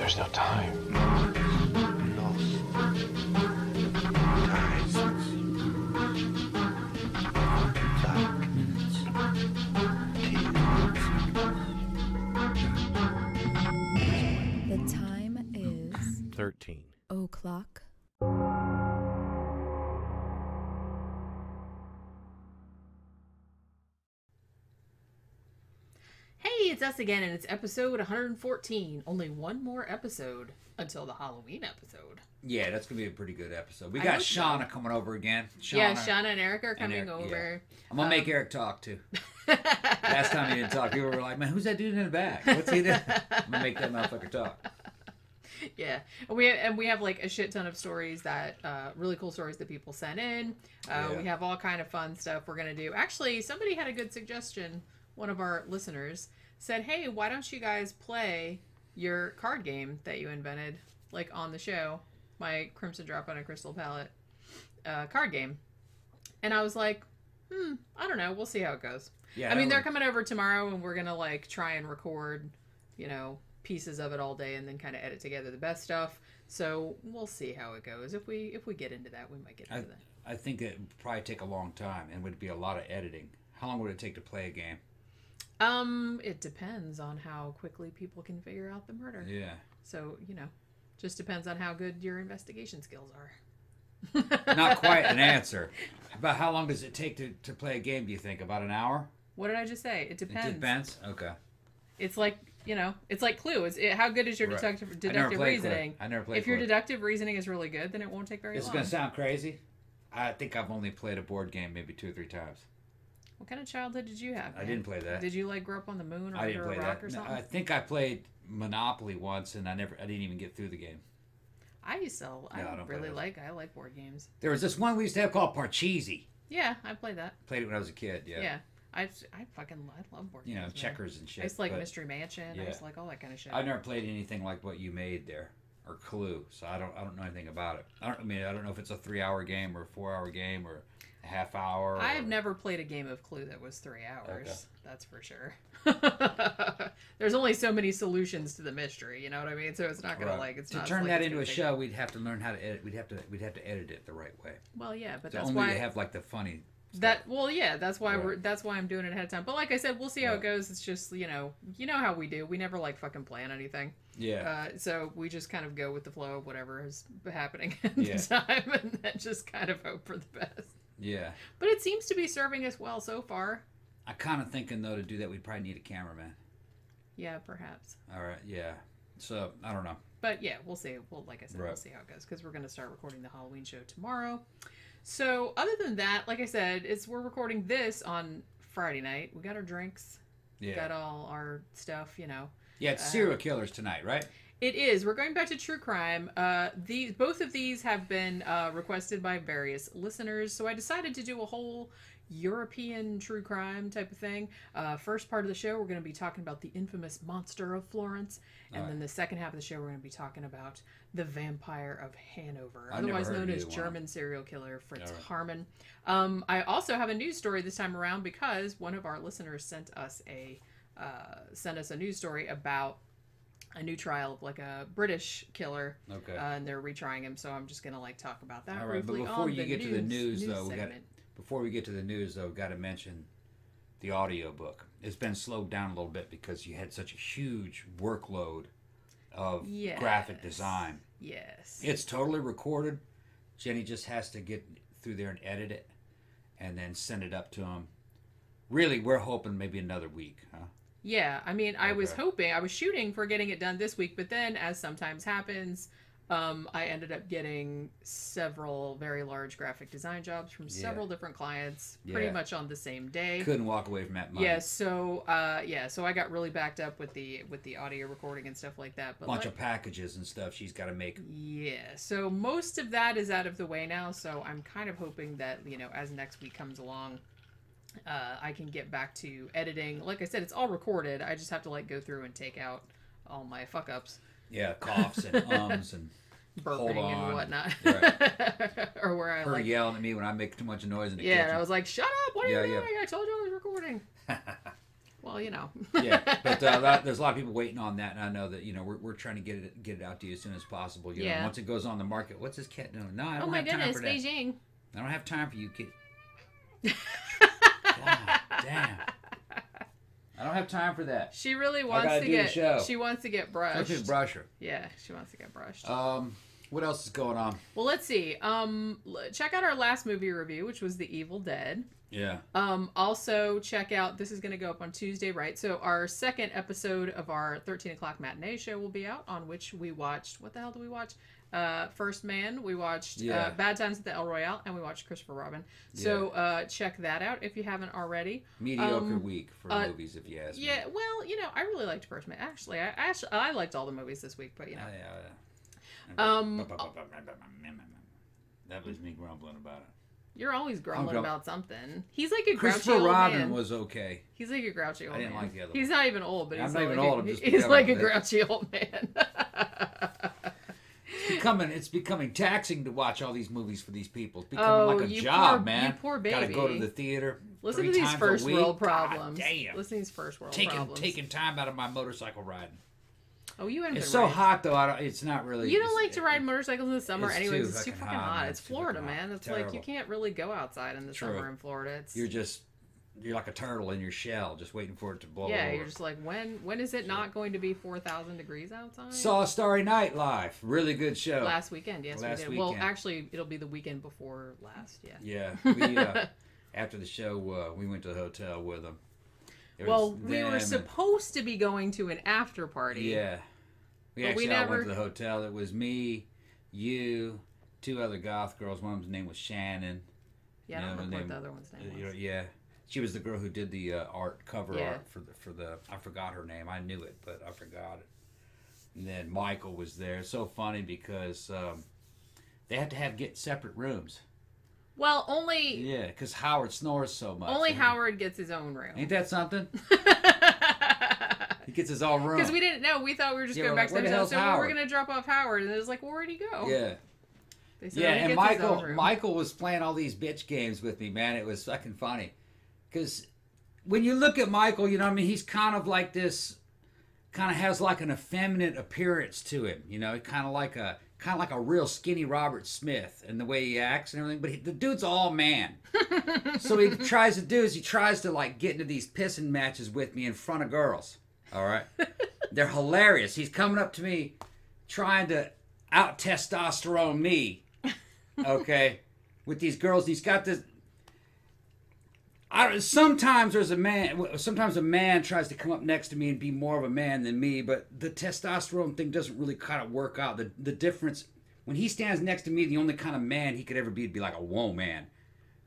There's no time. No time. The time is 13 o'clock. Us again, and it's episode 114. Only one more episode until the Halloween episode. Yeah, that's gonna be a pretty good episode. We got Shauna coming over again. Shauna and Eric are coming over. Yeah. I'm gonna make Eric talk too. Last time he didn't talk, people were like, "Man, who's that dude in the back? What's he doing?" I'm gonna make that motherfucker talk. Yeah, and we have like a shit ton of stories that really cool stories that people sent in. We have all kind of fun stuff we're gonna do. Actually, somebody had a good suggestion. One of our listeners said, hey, why don't you guys play your card game that you invented, like, on the show, my Crimson Drop on a Crystal Palette card game. And I was like, I don't know. We'll see how it goes. Yeah, I mean, they're coming over tomorrow, and we're going to, like, try and record, you know, pieces of it all day and then kind of edit together the best stuff. So we'll see how it goes. If we get into that, we might get into that. I think it would probably take a long time and would be a lot of editing. How long would it take to play a game? It depends on how quickly people can figure out the murder. Yeah. So, you know, just depends on how good your investigation skills are. Not quite an answer. About how long does it take to play a game, do you think? About an hour? What did I just say? It depends. It depends? Okay. It's like, you know, it's like Clue. How good is your deductive reasoning? I never played Clue. If your deductive reasoning is really good, then it won't take very long. It's going to sound crazy. I think I've only played a board game maybe 2 or 3 times. What kind of childhood did you have? Man? I didn't play that. Did you like grow up on the moon or under a rock or something? No, I think I played Monopoly once, and I didn't even get through the game. I like board games. There was this one we used to have called Parcheesi. Yeah, I played that. Played it when I was a kid. Yeah. Yeah, I love board games. You know, checkers and shit. It's like Mystery Mansion. Yeah. I just like all that kind of shit. I've never played anything like what you made there or Clue, so I don't know anything about it. I don't know if it's a 3-hour game or a 4-hour game or. A half hour. I have never played a game of Clue that was 3 hours. Okay. That's for sure. There's only so many solutions to the mystery, you know what I mean? So it's not gonna to turn that into a show, we'd have to learn how to edit. We'd have to edit it the right way. Well, yeah, but that's why they have like the funny. That's why I'm doing it ahead of time. But like I said, we'll see how it goes. It's just you know how we do. We never like fucking plan anything. Yeah. So we just kind of go with the flow of whatever is happening at the time, and then just kind of hope for the best. Yeah. But it seems to be serving us well so far. I kind of thinking, though, to do that, we'd probably need a cameraman. Yeah, perhaps. All right, yeah. So, I don't know. But, yeah, we'll see. Well, like I said, we'll see how it goes, because we're going to start recording the Halloween show tomorrow. So, other than that, like I said, we're recording this on Friday night. We got our drinks. Yeah. We got all our stuff, you know. Yeah, it's serial killers tonight, right? It is. We're going back to true crime. Both of these have been requested by various listeners, so I decided to do a whole European true crime type of thing. First part of the show, we're going to be talking about the infamous Monster of Florence, and then the second half of the show, we're going to be talking about the Vampire of Hanover, otherwise known as German serial killer Fritz Haarman. I also have a news story this time around because one of our listeners sent us a news story about a new trial of like a British killer, and they're retrying him. So I'm just gonna like talk about that. All right, but before you get to the news, though, we've got to mention the audiobook. It's been slowed down a little bit because you had such a huge workload of graphic design. Yes, it's totally recorded. Jenny just has to get through there and edit it, and then send it up to him. Really, we're hoping maybe another week, huh? Yeah, I mean, I was shooting for getting it done this week, but then, as sometimes happens, I ended up getting several very large graphic design jobs from several different clients, pretty much on the same day. Couldn't walk away from that money. Yeah, so I got really backed up with the audio recording and stuff like that. But bunch of packages and stuff she's got to make. Yeah, so most of that is out of the way now. So I'm kind of hoping that as next week comes along. I can get back to editing. Like I said, it's all recorded. I just have to go through and take out all my fuck-ups. Yeah, coughs and ums and burping and whatnot. Right. Or where I her yelling at me when I make too much noise in the kitchen. Yeah, I was like, shut up! What are you doing? I told you I was recording. well, you know. Yeah, but there's a lot of people waiting on that, and I know that, you know, we're trying to get it out to you as soon as possible. You know, once it goes on the market, what's this cat doing? No, I don't have time for that. Oh my goodness, Beijing. I don't have time for you, kid. God damn. I don't have time for that. She really wants to get. She wants to get brushed. She should brush her. Yeah, she wants to get brushed. What else is going on? Well, let's see. Check out our last movie review, which was The Evil Dead. Yeah. Also check out, this is going to go up on Tuesday, right? So our second episode of our 13 o'clock matinee show will be out, on which we watched, what the hell did we watch? First Man, we watched Bad Times at the El Royale, and we watched Christopher Robin. So check that out if you haven't already. Mediocre week for movies, if you ask me. Yeah, well, you know, I really liked First Man. Actually, I liked all the movies this week, but you know. That was me grumbling about it. You're always grumbling about something. He's like a grouchy old man. Christopher Robin was okay. He's like a grouchy old man. I didn't like the other one. He's not even old, but he's like a grouchy old man. It's becoming taxing to watch all these movies for these people. It's becoming like a job, man. You poor baby. Gotta go to the theater. Listen to these first world problems. God damn. Listen to these first world problems. Taking time out of my motorcycle riding. Oh, you end up. It's so hot though. It's not really. You don't like to ride motorcycles in the summer, anyways. It's too fucking hot. It's Florida, man. It's like you can't really go outside in the summer in Florida. You're like a turtle in your shell, just waiting for it to blow. Yeah, you're just like, when is it not going to be 4,000 degrees outside? Saw A Starry Night live. Really good show. Last weekend, yes, we did. Well, actually, it'll be the weekend before last. Yeah. Yeah. We, after the show, we went to the hotel with them. Well, we were supposed to be going to an after party. Yeah. We actually all went to the hotel. It was me, you, two other goth girls. One of them's name was Shannon. Yeah, I don't know what the other one's name was. Yeah. She was the girl who did the cover art for the. I forgot her name. I knew it, but I forgot it. And then Michael was there. It's so funny because they had to get separate rooms. Well, only. Yeah, because Howard snores so much. Only Howard gets his own room. Ain't that something? He gets his own room. Because we didn't know. We thought we were just going back to the house. So we're going to drop off Howard, and it was like, well, where'd he go? Yeah. And Michael was playing all these bitch games with me, man. It was fucking funny. Because when you look at Michael, you know what I mean? He's kind of like this, kind of has like an effeminate appearance to him. You know, kind of like a real skinny Robert Smith in the way he acts and everything. But the dude's all man. So what he tries to do is he tries to like get into these pissing matches with me in front of girls. All right? They're hilarious. He's coming up to me trying to out-testosterone me, okay, with these girls. He's got this... Sometimes a man tries to come up next to me and be more of a man than me, but the testosterone thing doesn't really kind of work out. The difference, when he stands next to me, the only kind of man he could ever be would be like a whoa man.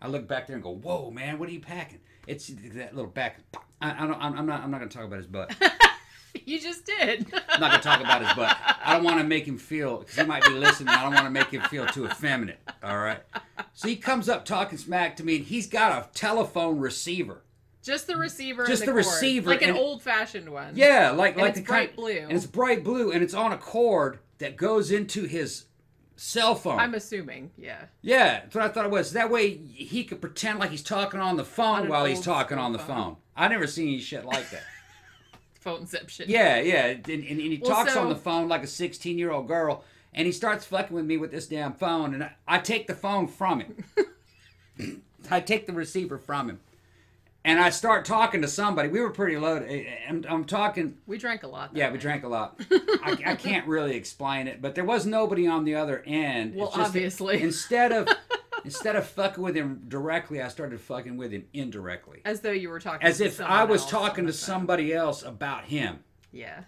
I look back there and go, whoa man, what are you packing? It's that little back. I'm not gonna talk about his butt. You just did. I'm not gonna talk about his butt. I don't want to make him feel, because he might be listening. I don't want to make him feel too effeminate. All right. So he comes up talking smack to me, and he's got a telephone receiver. Just the receiver. Just the receiver, like an old-fashioned one. Yeah, like the bright blue. And it's bright blue, and it's on a cord that goes into his cell phone. I'm assuming. Yeah. Yeah, that's what I thought it was. That way he could pretend like he's talking on the phone while he's talking on the phone. I never seen any shit like that. Phoneception. Yeah, and he talks on the phone like a 16-year-old girl, and he starts fucking with me with this damn phone, and I take the phone from him. I take the receiver from him, and I start talking to somebody. We were pretty loaded. I'm talking. We drank a lot. Yeah, we drank a lot. I can't really explain it, but there was nobody on the other end. Well, obviously, Instead of fucking with him directly, I started fucking with him indirectly. As though you were talking to someone else. As if I was talking to somebody else about him. Yeah.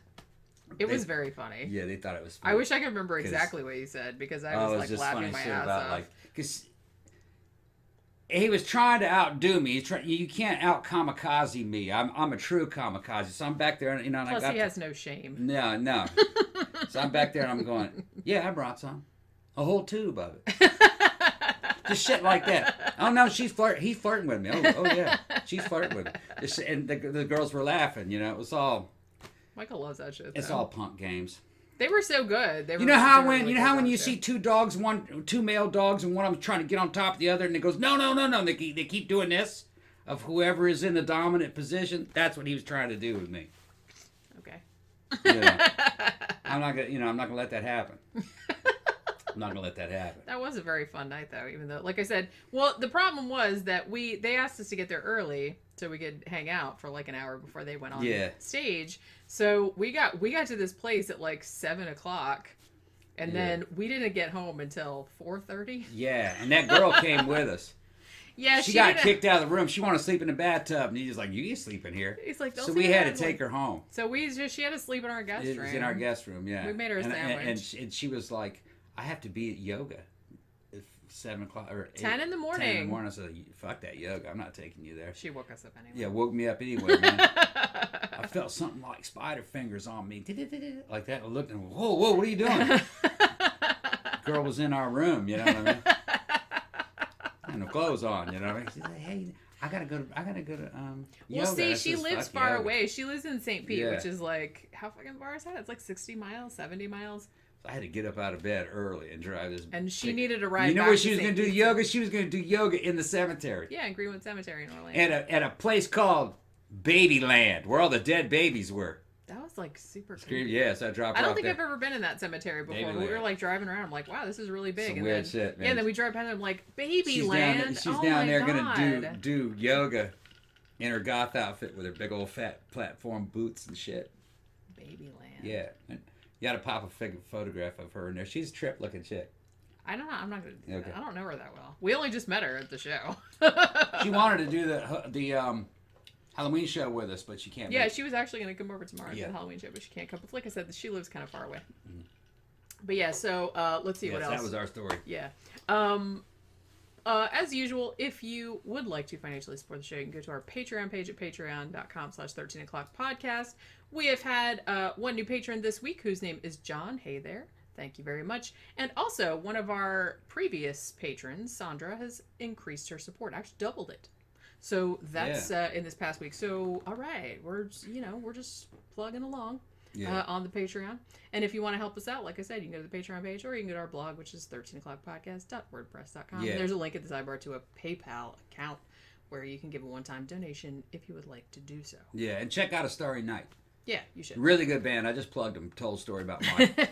It was very funny. Yeah, they thought it was funny. I wish I could remember exactly what he said, because I was like laughing my ass off. Because he was trying to outdo me. You can't out-kamikaze me. I'm a true kamikaze. So I'm back there. And, you know, and plus he has no shame. No. So I'm back there and I'm going, yeah, I brought some. A whole tube of it. Just shit like that. Oh no, she's flirting. He's flirting with me. Oh yeah, she's flirting with me. And the girls were laughing. You know, it was all. Michael loves that shit. It's all punk games. They were so good. They were. You know how when you see two dogs, two male dogs, and one of them trying to get on top of the other, and it goes no, and they keep doing this. of whoever is in the dominant position. That's what he was trying to do with me. Okay. You know, I'm not gonna, you know, I'm not gonna let that happen. I'm not gonna let that happen. That was a very fun night, though. Even though, like I said, well, the problem was that they asked us to get there early so we could hang out for like an hour before they went on stage. So we got to this place at like 7 o'clock, and then we didn't get home until 4:30. Yeah, and that girl came with us. Yeah, she got kicked out of the room. She wanted to sleep in the bathtub, and he's just like, "You can sleep in here." He's like, "So we had to take her home." So she had to sleep in our guest room. It was in our guest room. Yeah, we made her a sandwich, and she was like, "I have to be at yoga at 7 o'clock or 10 in the morning." 10 in the morning. I said, "Fuck that yoga! I'm not taking you there." She woke us up anyway. Yeah, woke me up anyway. Man. I felt something like spider fingers on me, like that. I looked and whoa, whoa, what are you doing? Girl was in our room. You know what I mean? No clothes on, you know what I mean? She's like, hey, I gotta go to yoga. Well, see, she lives far away. She lives in St. Pete, which is like, how fucking far is that? It's like 60 miles, 70 miles. So I had to get up out of bed early and drive this. And she needed a ride. You know where she was going to do yoga? She was going to do yoga in the cemetery. Yeah, in Greenwood Cemetery in Orlando. At a place called Babyland, where all the dead babies were. That was like super cool. Yeah, so I dropped her off. I don't think I've ever been in that cemetery before. We were like driving around. I'm like, wow, this is really big. Some weird shit, man. Yeah, and then we drive past and I'm like, Babyland. She's down there gonna do yoga in her goth outfit with her big old fat platform boots and shit. Babyland. Yeah. And you gotta pop a photograph of her in there. She's a trip looking chick. I don't know. I'm not gonna do that. I don't know her that well. We only just met her at the show. She wanted to do the Halloween show with us, but she can't. Yeah, she was actually going to come over tomorrow to the Halloween show, but she can't come. But like I said, she lives kind of far away. Mm-hmm. But yeah, so let's see what else. That was our story. Yeah. As usual, if you would like to financially support the show, you can go to our Patreon page at patreon.com/13o'clockpodcast. We have had one new patron this week whose name is John. Hey there. Thank you very much. And also, one of our previous patrons, Sandra, has increased her support. Actually, doubled it. So that's in this past week. So, all right, we're just plugging along on the Patreon. And if you want to help us out, like I said, you can go to the Patreon page or you can go to our blog, which is 13o'clockpodcast.wordpress.com. Yeah. And there's a link at the sidebar to a PayPal account where you can give a one-time donation if you would like to do so. Yeah, and check out A Starry Night. Yeah, you should. Really good band. I just plugged them. Told a story about Michael.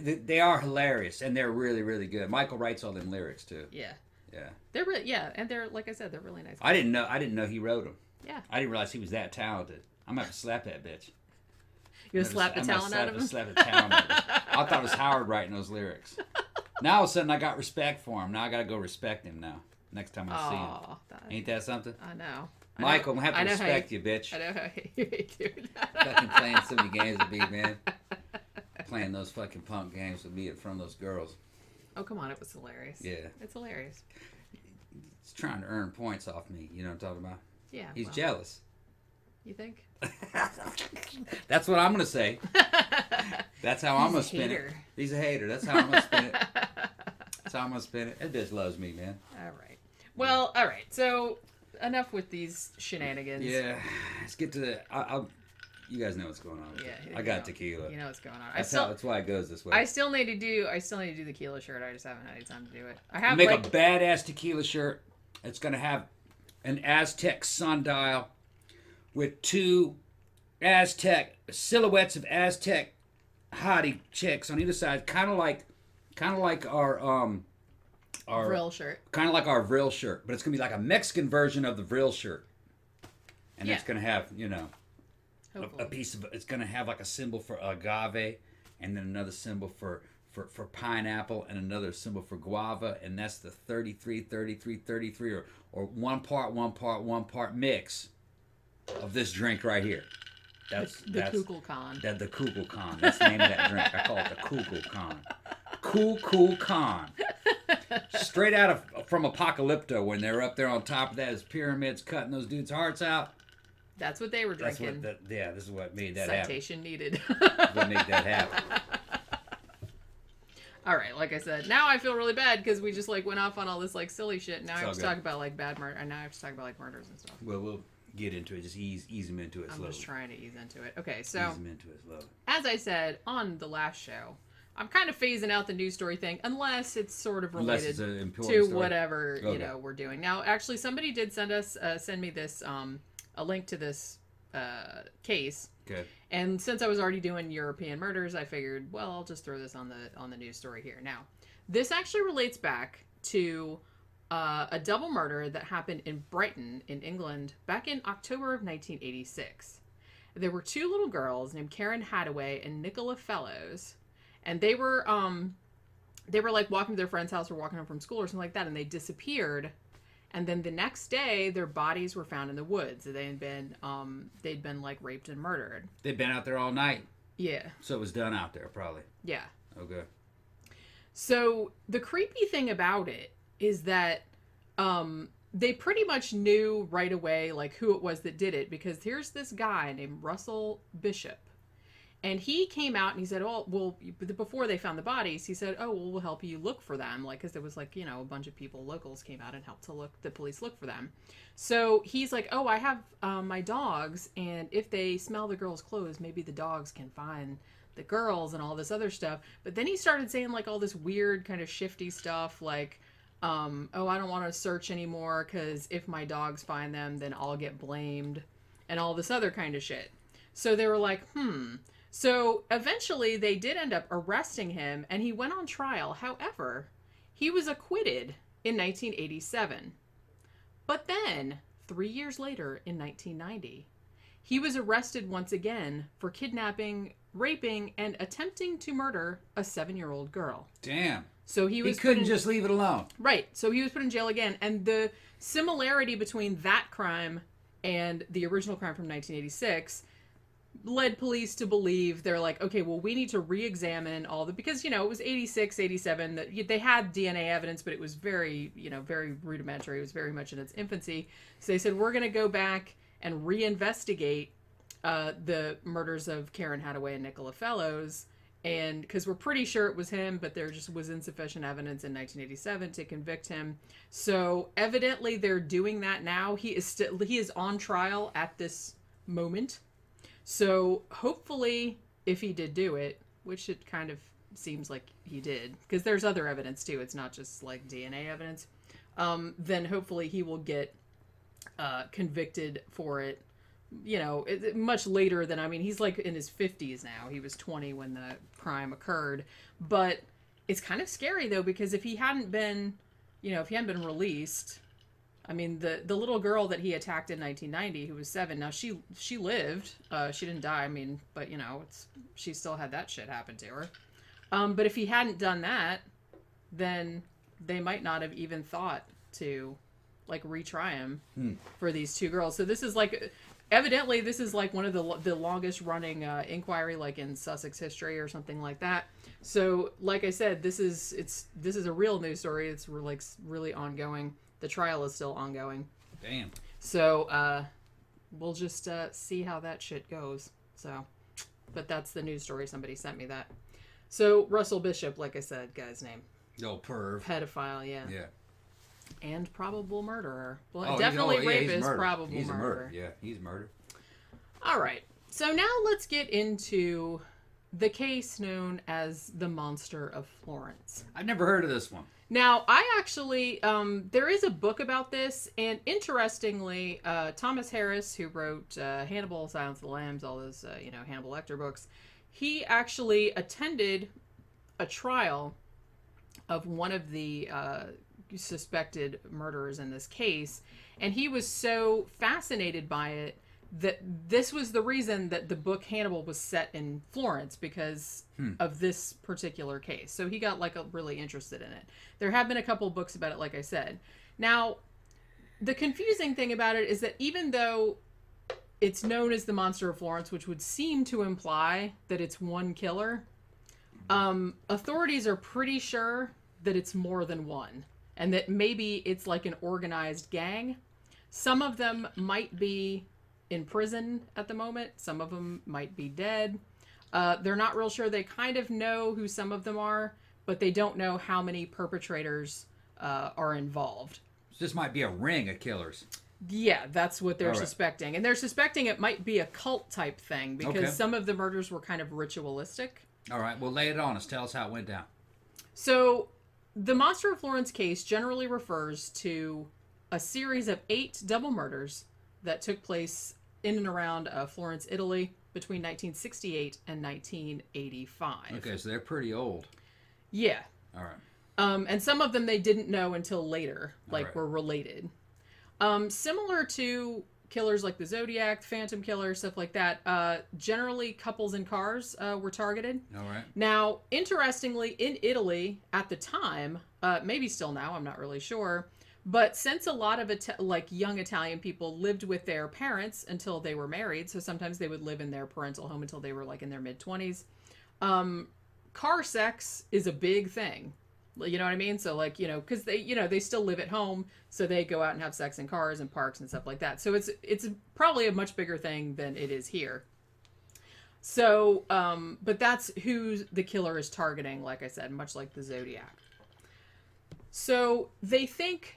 They are hilarious, and they're really, really good. Michael writes all them lyrics, too. Yeah. Yeah, they're really and they're like I said, they're really nice guys. I didn't know he wrote them. Yeah, I didn't realize he was that talented. I'm gonna have to slap that bitch. You gonna slap the talent out of him? Slap the talent out of him. I thought it was Howard writing those lyrics. Now all of a sudden I got respect for him. Now I gotta go respect him now. Next time I see him, ain't that something? I know. Michael, I'm gonna have to respect you, bitch. I know how you do that. Fucking playing so many games with me, man. Playing those fucking punk games with me in front of those girls. Oh, come on. It was hilarious. Yeah. It's hilarious. He's trying to earn points off me. You know what I'm talking about? Yeah. He's jealous. You think? That's what I'm going to say. That's how I'm going to spin it. He's a hater. That's how I'm going to spin it. That's how I'm going to spin it. That bitch loves me, man. All right. Well, all right. So, enough with these shenanigans. Yeah. Let's get to the... You guys know what's going on. Yeah, I got tequila. You know what's going on. That's why it goes this way. I still need to do the tequila shirt. I just haven't had any time to do it. I have make a badass tequila shirt. It's gonna have an Aztec sundial with two Aztec silhouettes of Aztec hottie chicks on either side, kind of like our Vril shirt. Kind of like our Vril shirt, but it's gonna be like a Mexican version of the Vril shirt, and it's gonna have a piece of it's gonna have like a symbol for agave, and then another symbol for pineapple, and another symbol for guava, and that's the 33, 33, 33, or one part mix of this drink right here. That's the Kukulkan. That the Kukulkan. That's the name of that drink. I call it the Kukulkan. Kukulkan. Straight out of from Apocalypto when they're up there on top of that is pyramids cutting those dudes' hearts out. That's what they were drinking. This is what made that happen. Citation needed. What made that happen. All right, like I said, now I feel really bad because we just like went off on all this like silly shit. And now I have to talk about like bad murder, and now I have to talk about like murders and stuff. Well, we'll get into it. Just ease them into it slowly. I'm just trying to ease into it. Okay, so ease them into it slowly. As I said on the last show, I'm kind of phasing out the news story thing, unless it's sort of related to story. Whatever okay. you know we're doing now. Actually, somebody did send me this a link to this case. Okay. And since I was already doing European murders, I figured, well, I'll just throw this on the news story here. Now, this actually relates back to a double murder that happened in Brighton, in England, back in October of 1986. There were two little girls named Karen Hathaway and Nicola Fellows. And they were like walking to their friend's house or walking home from school or something like that, and they disappeared. And then the next day, their bodies were found in the woods. They had been, they'd been like raped and murdered. They'd been out there all night. Yeah. So it was done out there, probably. Yeah. Okay. So the creepy thing about it is that they pretty much knew right away like who it was that did it, because here's this guy named Russell Bishop. And he came out and he said, oh, well, before they found the bodies, he said, oh, well, we'll help you look for them. Like, because there was like, you know, a bunch of people, locals came out and helped to the police look for them. So he's like, oh, I have my dogs, and if they smell the girls' clothes, maybe the dogs can find the girls and all this other stuff. But then he started saying like all this weird kind of shifty stuff like, oh, I don't want to search anymore because if my dogs find them, then I'll get blamed and all this other kind of shit. So they were like, hmm. So eventually they did end up arresting him, and he went on trial. However, he was acquitted in 1987. But then 3 years later in 1990, he was arrested once again for kidnapping, raping, and attempting to murder a 7-year-old girl. Damn. So he was just leave it alone. Right. So he was put in jail again. And the similarity between that crime and the original crime from 1986 led police to believe, they're like, okay, well, we need to re-examine all the, because, you know, it was 86, 87, that they had DNA evidence, but it was very, you know, very rudimentary. It was very much in its infancy. So they said, we're going to go back and reinvestigate the murders of Karen Hathaway and Nicola Fellows, and because we're pretty sure it was him, but there just was insufficient evidence in 1987 to convict him. So evidently they're doing that now. He is on trial at this moment. So hopefully, if he did do it, which it kind of seems like he did, because there's other evidence too, it's not just like DNA evidence, then hopefully he will get convicted for it, you know, much later than, I mean, he's like in his 50s now. He was 20 when the crime occurred. But it's kind of scary though, because if he hadn't been, you know, if he hadn't been released, I mean, the little girl that he attacked in 1990, who was 7, now she lived. She didn't die, I mean, but, you know, she still had that shit happen to her. But if he hadn't done that, then they might not have even thought to, like, retry him for these two girls. So this is, like, evidently this is, like, one of the longest-running inquiry, like, in Sussex history or something like that. So, like I said, this is a real news story. It's, like, really ongoing. The trial is still ongoing. Damn. So, we'll just see how that shit goes. So, but that's the news story. Somebody sent me that. So, Russell Bishop, like I said, guy's name. Oh, perv. Pedophile, yeah. Yeah. And probable murderer. Well, oh, definitely rapist, probable murderer. Yeah, he's murdered. All right. So, now let's get into the case known as the Monster of Florence. I've never heard of this one. Now, I actually, there is a book about this, and interestingly, Thomas Harris, who wrote Hannibal, Silence of the Lambs, all those, you know, Hannibal Lecter books, he actually attended a trial of one of the suspected murderers in this case, and he was so fascinated by it that this was the reason that the book Hannibal was set in Florence, because of this particular case. So he got like really interested in it. There have been a couple books about it, like I said. Now, the confusing thing about it is that even though it's known as the Monster of Florence, which would seem to imply that it's one killer, authorities are pretty sure that it's more than one, and that maybe it's like an organized gang. Some of them might be in prison at the moment. Some of them might be dead. They're not real sure. They kind of know who some of them are, but they don't know how many perpetrators are involved. So this might be a ring of killers. Yeah, that's what they're suspecting. And they're suspecting it might be a cult type thing, because some of the murders were kind of ritualistic. All right. Well, lay it on us. Tell us how it went down. So the Monster of Florence case generally refers to a series of 8 double murders that took place in and around Florence, Italy, between 1968 and 1985. Okay, so they're pretty old. Yeah. All right. And some of them they didn't know until later, like were related. Similar to killers like the Zodiac, Phantom Killer, stuff like that, generally couples in cars were targeted. All right. Now, interestingly, in Italy at the time, maybe still now, I'm not really sure, but since a lot of young Italian people lived with their parents until they were married, so sometimes they would live in their parental home until they were like in their mid-20s, car sex is a big thing. You know what I mean? So like, you know, because they, you know, they still live at home, so they go out and have sex in cars and parks and stuff like that. So it's probably a much bigger thing than it is here. So, but that's who the killer is targeting, like I said, much like the Zodiac. So they think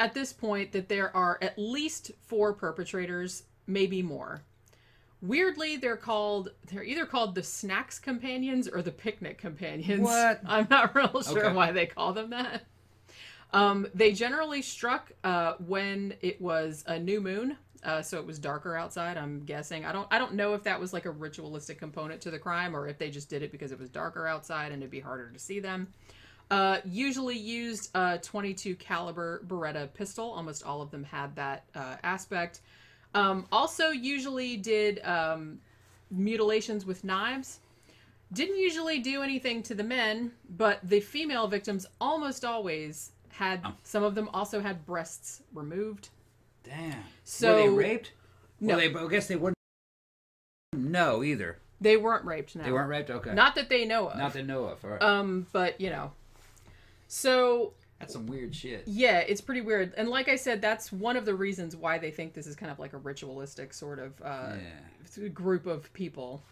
at this point that there are at least 4 perpetrators, maybe more. Weirdly, they're either called the Snacks Companions or the Picnic Companions. What? I'm not real sure why they call them that. They generally struck when it was a new moon, so it was darker outside, I'm guessing. I don't know if that was like a ritualistic component to the crime or if they just did it because it was darker outside and it'd be harder to see them. Usually used a .22 caliber Beretta pistol. Almost all of them had that aspect. Also usually did mutilations with knives. Didn't usually do anything to the men, but the female victims almost always had, some of them also had breasts removed. Damn. So, were they raped? No. Well, I guess they wouldn't know either. They weren't raped, no. They weren't raped? Okay. Not that they know of. Not that they know of, all right. But, you know. So... That's some weird shit. Yeah, it's pretty weird. And like I said, that's one of the reasons why they think this is kind of like a ritualistic sort of group of people.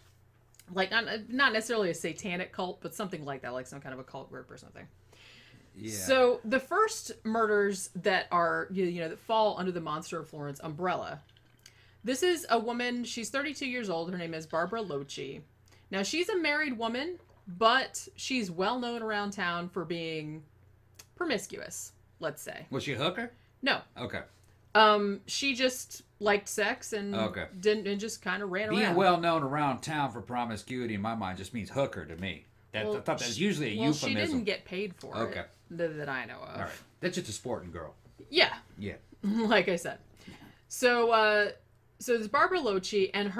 Like, not necessarily a satanic cult, but something like that, like some kind of a cult group or something. Yeah. So the first murders that are, you know, that fall under the Monster of Florence umbrella. This is a woman, she's 32 years old. Her name is Barbara Locci. Now, she's a married woman, but she's well known around town for being... promiscuous, let's say. Was she a hooker? No. Okay. She just liked sex and just kind of ran around. Being well known around town for promiscuity in my mind just means hooker to me. That, well, I thought that was usually a euphemism. She didn't get paid for it that I know of. All right. That's just a sporting girl. Yeah. Yeah. Like I said. So so there's Barbara Locci, and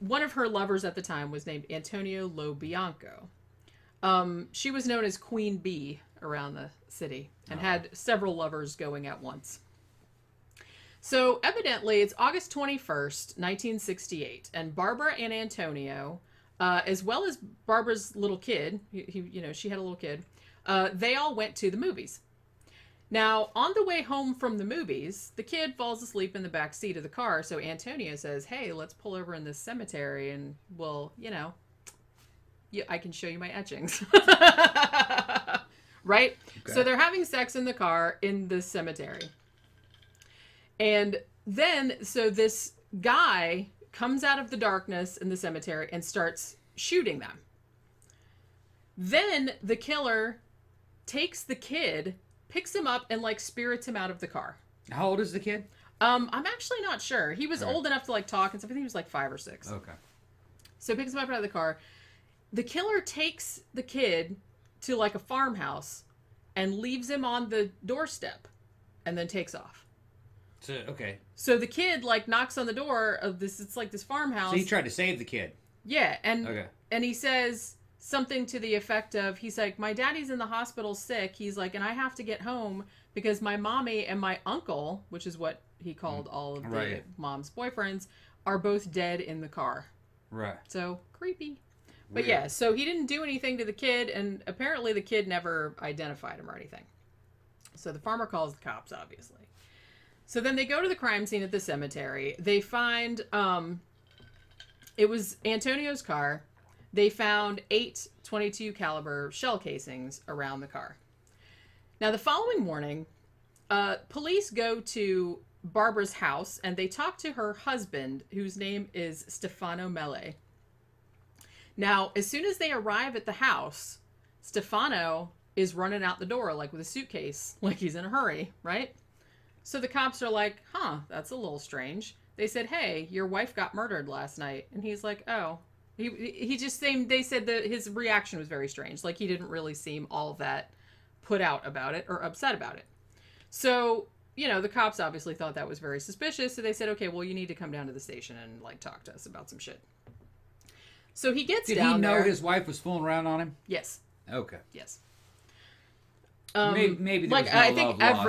one of her lovers at the time was named Antonio Lo Bianco. She was known as Queen Bee around the city and had several lovers going at once. So evidently it's August 21st, 1968, and Barbara and Antonio, as well as Barbara's little kid, she had a little kid, they all went to the movies. Now, on the way home from the movies, the kid falls asleep in the back seat of the car, so Antonio says, hey, let's pull over in this cemetery and we'll, you know, I can show you my etchings. Right? Okay. So they're having sex in the car in the cemetery. And then, so this guy comes out of the darkness in the cemetery and starts shooting them. Then the killer takes the kid, picks him up, and like spirits him out of the car. How old is the kid? I'm actually not sure. He was old enough to like talk and stuff. I think he was like 5 or 6. Okay. So picks him up out of the car. The killer takes the kid to like a farmhouse and leaves him on the doorstep and then takes off. So, okay. So the kid like knocks on the door of this, it's like this farmhouse. So he tried to save the kid. Yeah. And he says something to the effect of, he's like, my daddy's in the hospital sick. He's like, and I have to get home because my mommy and my uncle, which is what he called all of the mom's boyfriends, are both dead in the car. Right. So creepy. But yeah, so he didn't do anything to the kid, and apparently the kid never identified him or anything. So the farmer calls the cops, obviously. So then they go to the crime scene at the cemetery. They find, it was Antonio's car. They found 8 .22 caliber shell casings around the car. Now the following morning, police go to Barbara's house, and they talk to her husband, whose name is Stefano Mele. Now, as soon as they arrive at the house, Stefano is running out the door, like with a suitcase, like he's in a hurry, right? So the cops are like, huh, that's a little strange. They said, hey, your wife got murdered last night. And he's like, oh. He just seemed, they said that his reaction was very strange. Like, he didn't really seem all that put out about it or upset about it. So, you know, the cops obviously thought that was very suspicious. So they said, okay, well, you need to come down to the station and, like, talk to us about some shit. So he gets down there. Did he know his wife was fooling around on him? Yes. Okay. Yes. Maybe there was no love lost. I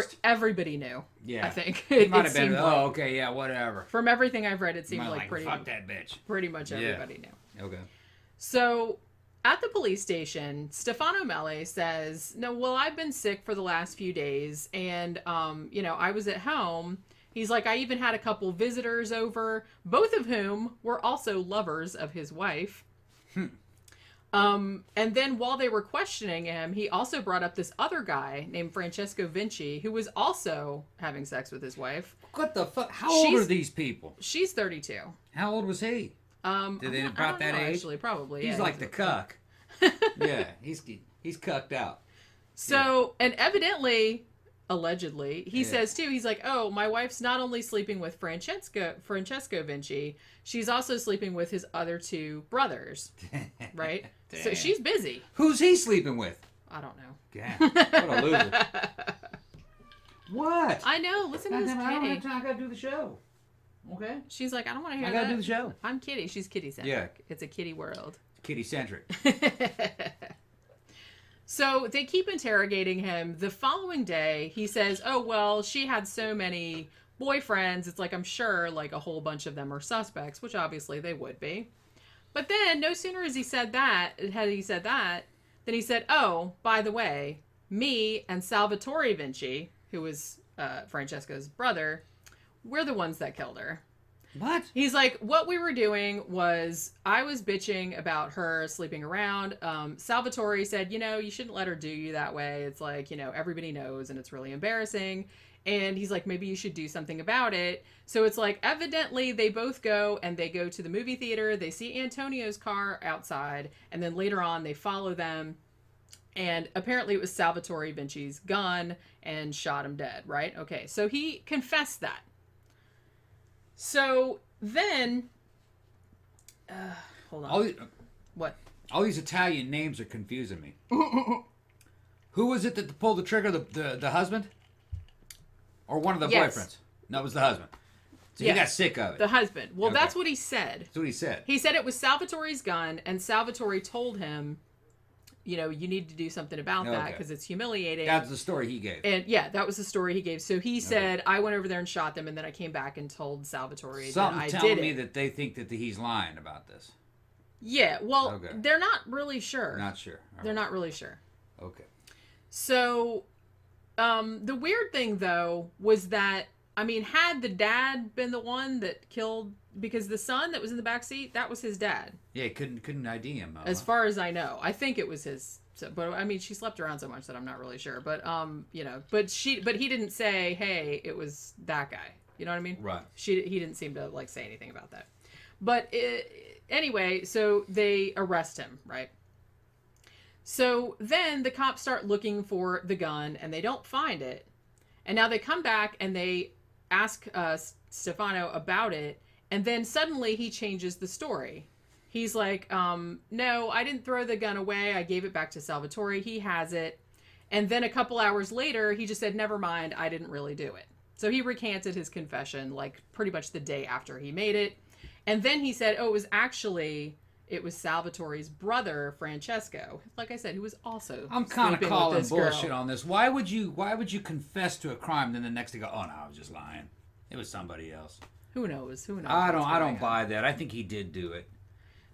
think everybody knew. Yeah. I think it might have been. Oh, okay, yeah, whatever. From everything I've read, it seemed like pretty. Fuck that bitch. Pretty much everybody knew. Okay. So, at the police station, Stefano Mele says, "No, well, I've been sick for the last few days, and you know, I was at home." He's like, "I even had a couple visitors over, both of whom were also lovers of his wife." Hmm. And then while they were questioning him, he also brought up this other guy named Francesco Vinci, who was also having sex with his wife. What the fuck? How old are these people? She's 32. How old was he? Did they about that age? Actually, probably. He's like the cuck. Yeah, he's cucked out. So, and evidently, allegedly, he says too, he's like, oh, my wife's not only sleeping with Francesco Vinci, she's also sleeping with his other two brothers, right? So she's busy. Who's he sleeping with? I don't know. Yeah, what a loser. What? I know. Listen to this kitty. I don't have time. I gotta do the show. Okay. She's like, I don't want to hear that. I gotta do the show. I'm kitty. She's kitty centric. Yeah. It's a kitty world. Kitty centric. So they keep interrogating him. The following day, he says, oh, well, she had so many boyfriends. It's like, I'm sure, like, a whole bunch of them are suspects, which obviously they would be. But then, no sooner has he said that, then he said, oh, by the way, me and Salvatore Vinci, who was Francesco's brother, we're the ones that killed her. What? He's like, what we were doing was I was bitching about her sleeping around. Salvatore said, you know, you shouldn't let her do you that way. It's like, you know, everybody knows and it's really embarrassing. And he's like, maybe you should do something about it. So it's like, evidently they both go and they go to the movie theater. They see Antonio's car outside. And then later on they follow them. And apparently it was Salvatore Vinci's gun and shot him dead, right? Okay, so he confessed that. So then, hold on. All these Italian names are confusing me. Who was it that pulled the trigger? The husband, or one of the boyfriends? No, it was the husband. So he got sick of it. The husband. Well, that's what he said. That's what he said. He said it was Salvatore's gun, and Salvatore told him, you know, you need to do something about that because it's humiliating. That's the story he gave. And yeah, that was the story he gave. So he said, I went over there and shot them, and then I came back and told Salvatore that I did it. Something telling me that they think that he's lying about this. Yeah, well, they're not really sure. Not sure. All they're not really sure. Okay. So the weird thing, though, was that, I mean, had the dad been the one that killed, because the son that was in the back seat, that was his dad. Yeah, couldn't ID him. As far as I know, I think it was his. But I mean, she slept around so much that I'm not really sure. But you know, but he didn't say, hey, it was that guy. You know what I mean? Right. He didn't seem to like say anything about that. But anyway, so they arrest him, right? So then the cops start looking for the gun, and they don't find it. And now they come back and they ask Stefano about it. And then suddenly he changes the story. He's like, no, I didn't throw the gun away. I gave it back to Salvatore. He has it. And then a couple hours later, he just said, never mind, I didn't really do it. So he recanted his confession, like, pretty much the day after he made it. And then he said, oh, it was Salvatore's brother, Francesco. Like I said, who was also I'm kind of calling bullshit on this. Why would you confess to a crime, then the next day go, oh, no, I was just lying. It was somebody else. Who knows? Who knows? I don't buy that. I think he did do it.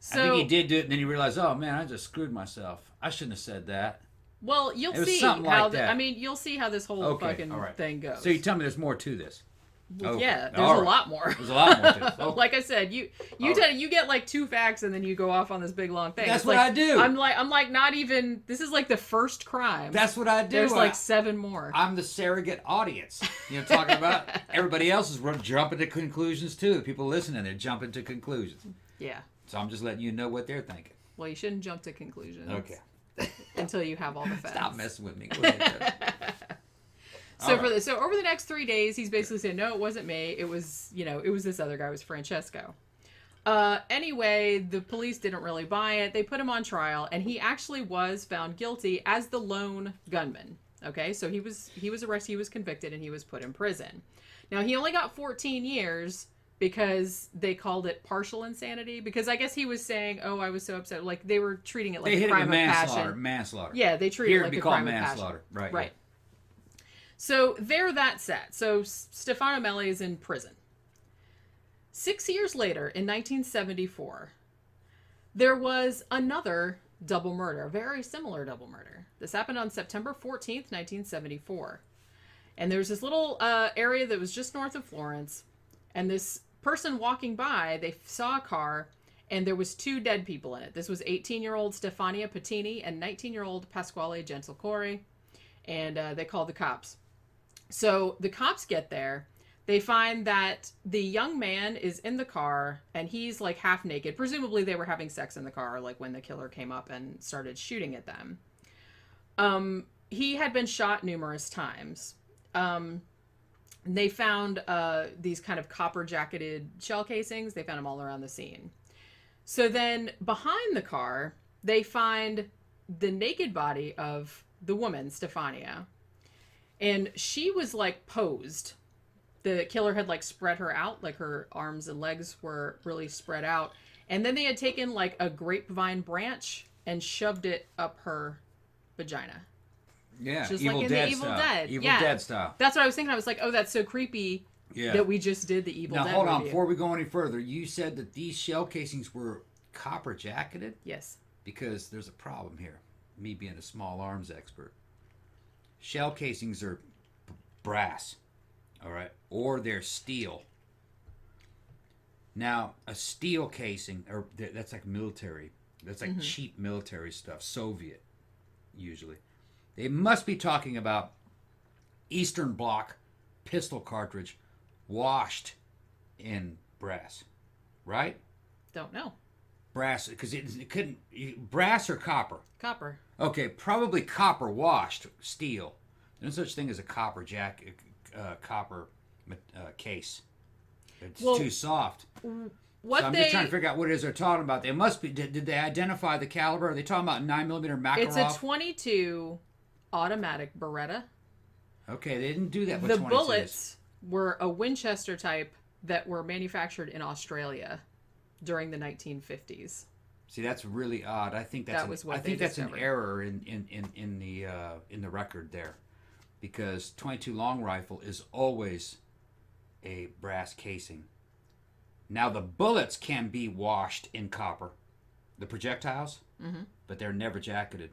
So, I think he did do it, and then he realized, oh man, I just screwed myself. I shouldn't have said that. Well, you'll see how this whole fucking thing goes. So you tell me there's more to this. Well, yeah, there's a lot more. There's a lot more to this. Okay. Like I said, you get like two facts and then you go off on this big long thing. That's what I do. I'm like not even this is like the first crime. That's what I do. There's like seven more. I'm the surrogate audience. You know, talking about everybody else is jumping to conclusions too. The people listening, they're jumping to conclusions. Yeah. So I'm just letting you know what they're thinking. Well, you shouldn't jump to conclusions. Okay. Until you have all the facts. Stop messing with me. So over the next 3 days, he's basically saying, no, it wasn't me. It was, you know, it was this other guy. It was Francesco. Anyway, the police didn't really buy it. They put him on trial, and he actually was found guilty as the lone gunman. Okay, so he was arrested, he was convicted, and he was put in prison. Now, he only got 14 years because they called it partial insanity, because I guess he was saying, oh, I was so upset. Like, they were treating it like a crime of passion. Manslaughter. Yeah, they treated it like a crime of manslaughter. Right. Right. Yeah. So there, that's set. So Stefano Mele is in prison. 6 years later, in 1974, there was another double murder, a very similar double murder. This happened on September 14th, 1974. And there's this little area that was just north of Florence. And this person walking by, they saw a car, and there was two dead people in it. This was 18-year-old Stefania Pattini and 19-year-old Pasquale Gentilcore. And they called the cops. So the cops get there. They find that the young man is in the car, and he's, like, half naked. Presumably they were having sex in the car, like, when the killer came up and started shooting at them. He had been shot numerous times. They found these kind of copper-jacketed shell casings. They found them all around the scene. So then behind the car, they find the naked body of the woman, Stefania. And she was, like, posed. The killer had, like, spread her out, like her arms and legs were really spread out. And then they had taken, like, a grapevine branch and shoved it up her vagina. Yeah, just like in the Evil Dead. Evil Dead style. That's what I was thinking. I was like, oh, that's so creepy that we just did the Evil Dead. Now, hold on. Before we go any further, you said that these shell casings were copper jacketed? Yes. Because there's a problem here. Me being a small arms expert. Shell casings are brass. All right, or they're steel. Now, a steel casing, or that's like military. That's like cheap military stuff, Soviet, usually. They must be talking about Eastern Bloc pistol cartridge washed in brass, right? Don't know. Brass, because it couldn't, brass or copper? Copper. Okay, probably copper washed, steel. There's no such thing as a copper jacket. Copper case. It's too soft. I'm just trying to figure out what it is they're talking about. They must be. Did they identify the caliber? Are they talking about 9mm Makarov? It's a 22 automatic Beretta. Okay, they didn't do that with 22s. The bullets were a Winchester type that were manufactured in Australia during the 1950s. See, that's really odd. I think that's an error in the record there. Because .22 long rifle is always a brass casing. Now, the bullets can be washed in copper, the projectiles, but they're never jacketed.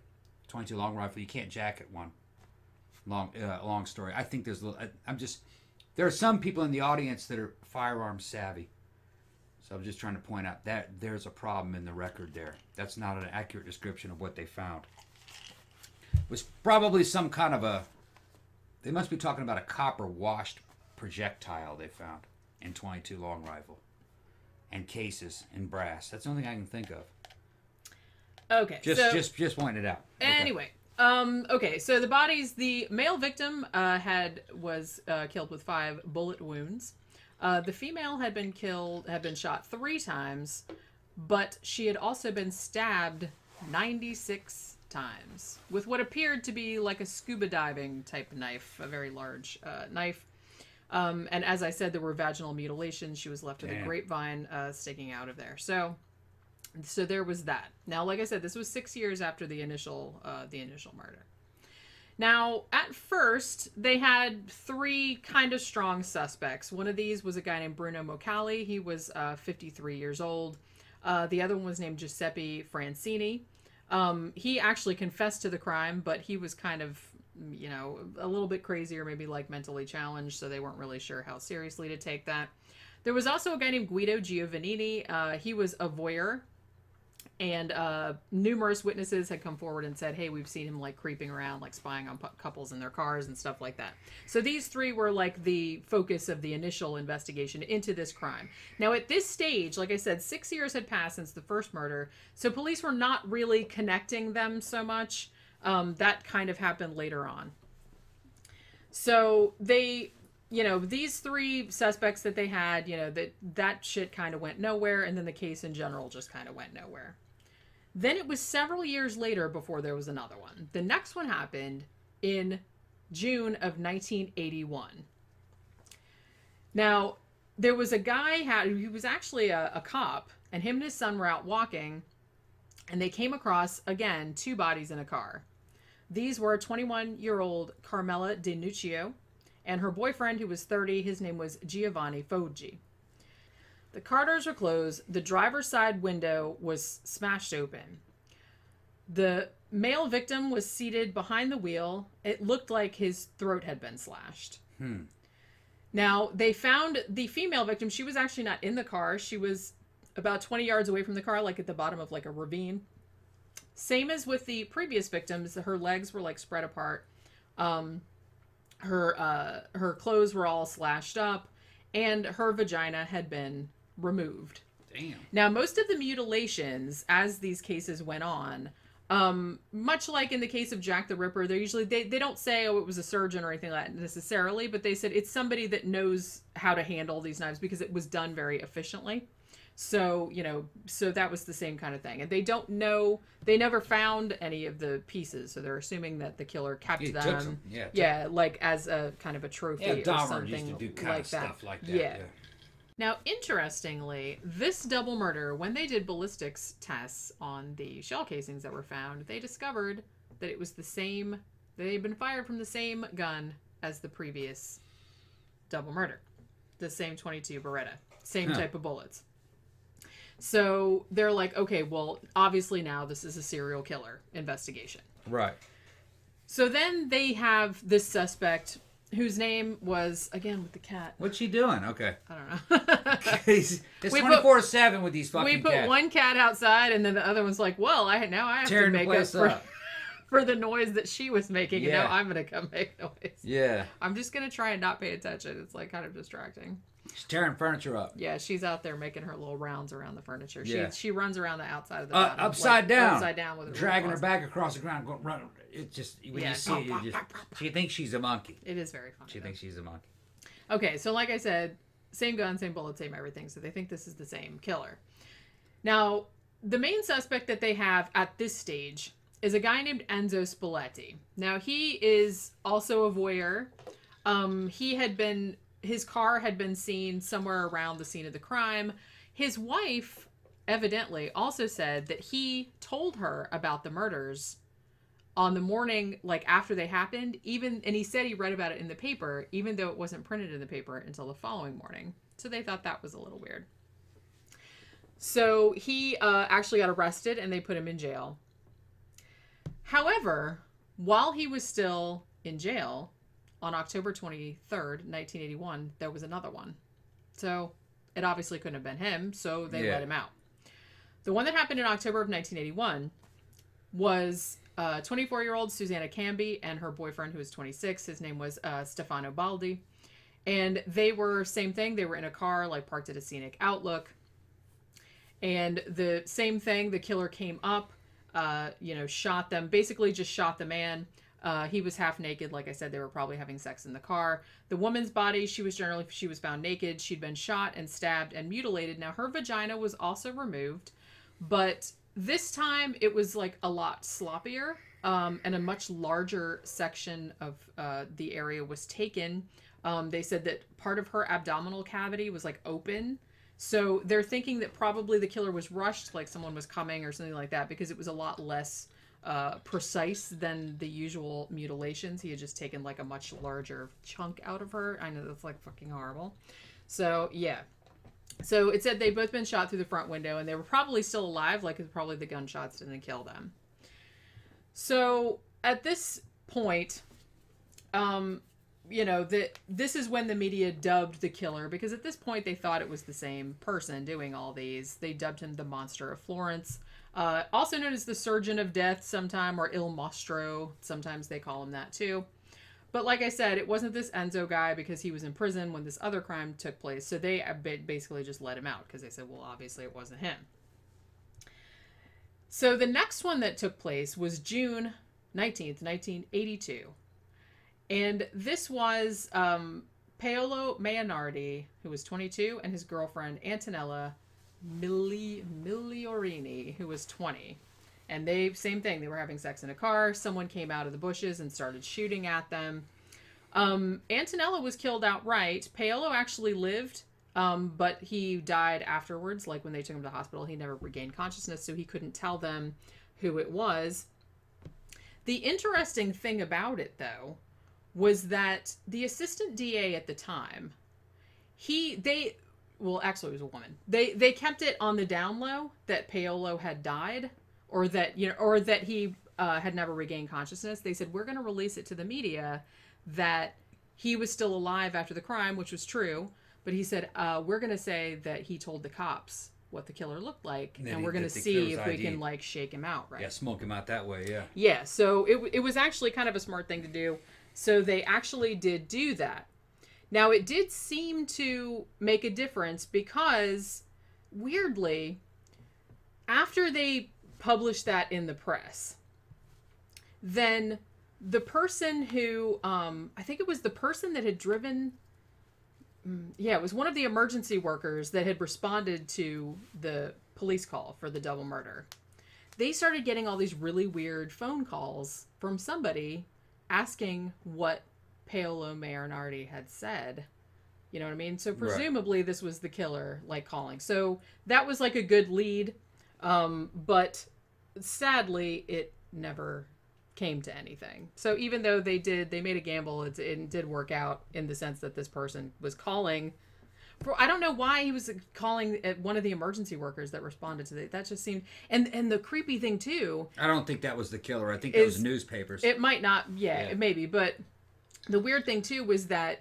.22 long rifle, you can't jacket one. Long story. I think there's. There are some people in the audience that are firearm savvy, so I'm just trying to point out that there's a problem in the record there. That's not an accurate description of what they found. It was probably some kind of a. They must be talking about a copper-washed projectile they found in .22 long rifle and cases in brass. That's the only thing I can think of. Okay. Just pointed it out. Okay. Anyway, okay. So the bodies, the male victim was killed with 5 bullet wounds. The female had been shot 3 times, but she had also been stabbed 96 times with what appeared to be like a scuba diving type knife, a very large knife. And as I said, there were vaginal mutilations. She was left with a grapevine sticking out of there. So there was that. Now, like I said, this was 6 years after the initial murder. Now, at first, they had 3 kind of strong suspects. One of these was a guy named Bruno Moccali. He was 53 years old. The other one was named Giuseppe Francini. He actually confessed to the crime, but he was kind of, you know, a little bit crazy or maybe like mentally challenged, so they weren't really sure how seriously to take that. There was also a guy named Guido Giovannini. He was a voyeur, And numerous witnesses had come forward and said, hey, we've seen him like creeping around, like spying on couples in their cars and stuff like that. So these three were like the focus of the initial investigation into this crime. Now at this stage, like I said, 6 years had passed since the first murder. So police were not really connecting them so much. That kind of happened later on. So they... you know, these three suspects that they had, you know, that shit kind of went nowhere, and then the case in general just kind of went nowhere. Then it was several years later before there was another one. The next one happened in June of 1981. Now, there was a guy, he was actually a cop, and him and his son were out walking, and they came across, again, two bodies in a car. These were 21-year-old Carmela DiNuccio and her boyfriend, who was 30, his name was Giovanni Foggi. The car doors were closed. The driver's side window was smashed open. The male victim was seated behind the wheel. It looked like his throat had been slashed. Now, they found the female victim. She was actually not in the car. She was about 20 yards away from the car, like at the bottom of like a ravine. Same as with the previous victims, her legs were like spread apart. Her clothes were all slashed up, and her vagina had been removed. Damn. Now, most of the mutilations, as these cases went on, much like in the case of Jack the Ripper, they're usually, they don't say, oh, it was a surgeon or anything like that necessarily, but they said it's somebody that knows how to handle these knives because it was done very efficiently. So, you know, so that was the same kind of thing. And they don't know, they never found any of the pieces. So they're assuming that the killer kept them. Yeah, like as a kind of a trophy or something. Yeah, Dahmer used to do kind of stuff like that. Yeah. Now, interestingly, this double murder, when they did ballistics tests on the shell casings that were found, they discovered that it was the same, they had been fired from the same gun as the previous double murder. The same .22 Beretta, same type of bullets. So they're like, okay, well, obviously now this is a serial killer investigation. Right. So then they have this suspect whose name was, again, with the cat. What's she doing? Okay. I don't know. It's 24/7 with these fucking cats. We put one cat outside, and then the other one's like, well, now I have to make up for the noise that she was making, and now I'm going to come make noise. Yeah. I'm just going to try and not pay attention. It's like kind of distracting. She's tearing furniture up. Yeah, she's out there making her little rounds around the furniture. Yeah. She runs around the outside of the bottom, upside down. Upside down with her dragging her back across the ground. Going running. It just when you see it, just, she thinks she's a monkey. It is very funny. She thinks she's a monkey. Okay, so like I said, same gun, same bullet, same everything. So they think this is the same killer. Now, the main suspect that they have at this stage is a guy named Enzo Spalletti. Now he is also a voyeur. He had been. His car had been seen somewhere around the scene of the crime. His wife evidently also said that he told her about the murders on the morning, like after they happened, and he said he read about it in the paper, even though it wasn't printed in the paper until the following morning. So they thought that was a little weird. So he actually got arrested and they put him in jail. However, while he was still in jail, on October 23rd, 1981, there was another one. So it obviously couldn't have been him, so they let him out. The one that happened in October of 1981 was 24-year-old Susanna Camby and her boyfriend, who was 26. His name was Stefano Baldi. And they were, same thing, they were in a car, like parked at a scenic outlook. And the same thing, the killer came up, you know, shot them, basically just shot the man. He was half naked. Like I said, they were probably having sex in the car. The woman's body, she was found naked. She'd been shot and stabbed and mutilated. Now, her vagina was also removed, but this time it was like a lot sloppier, and a much larger section of the area was taken. They said that part of her abdominal cavity was like open. So they're thinking that probably the killer was rushed, like someone was coming or something like that, because it was a lot less... precise than the usual mutilations. He had just taken like a much larger chunk out of her. I know that's like fucking horrible. So yeah. So it said they'd both been shot through the front window and they were probably still alive. Like probably the gunshots didn't kill them. So at this point, you know, this is when the media dubbed the killer, because at this point they thought it was the same person doing all these. They dubbed him the Monster of Florence. Also known as the Surgeon of Death sometime, or Il Mostro. Sometimes they call him that too. But like I said, it wasn't this Enzo guy because he was in prison when this other crime took place. So they basically just let him out because they said, well, obviously it wasn't him. So the next one that took place was June 19th, 1982. And this was Paolo Mainardi, who was 22, and his girlfriend Antonella Migliorini, who was 20. And they, same thing, they were having sex in a car. Someone came out of the bushes and started shooting at them. Antonella was killed outright. Paolo actually lived, but he died afterwards. Like when they took him to the hospital, he never regained consciousness, so he couldn't tell them who it was. The interesting thing about it, though, was that the assistant DA at the time, well, actually it was a woman. They kept it on the down low that Paolo had died. Or that, you know, or that he had never regained consciousness. They said, we're going to release it to the media that he was still alive after the crime, which was true. But he said, we're going to say that he told the cops what the killer looked like, and we're going to see if we can, like, shake him out, right? Yeah, smoke him out that way, yeah. Yeah, so it was actually kind of a smart thing to do. So they actually did do that. Now, it did seem to make a difference because, weirdly, after they published that in the press, then the person who, I think it was the person that had driven, yeah, it was one of the emergency workers that had responded to the police call for the double murder. They started getting all these really weird phone calls from somebody asking what Paolo Mainardi had said. You know what I mean? So presumably right, this was the killer, like, calling. So that was like a good lead, but sadly, it never came to anything. So even though they made a gamble, it did work out in the sense that this person was calling. I don't know why he was calling at one of the emergency workers that responded to that. That just seemed, and the creepy thing too. I don't think that was the killer. I think that was newspapers. It might not. Yeah, yeah, maybe. But the weird thing too was that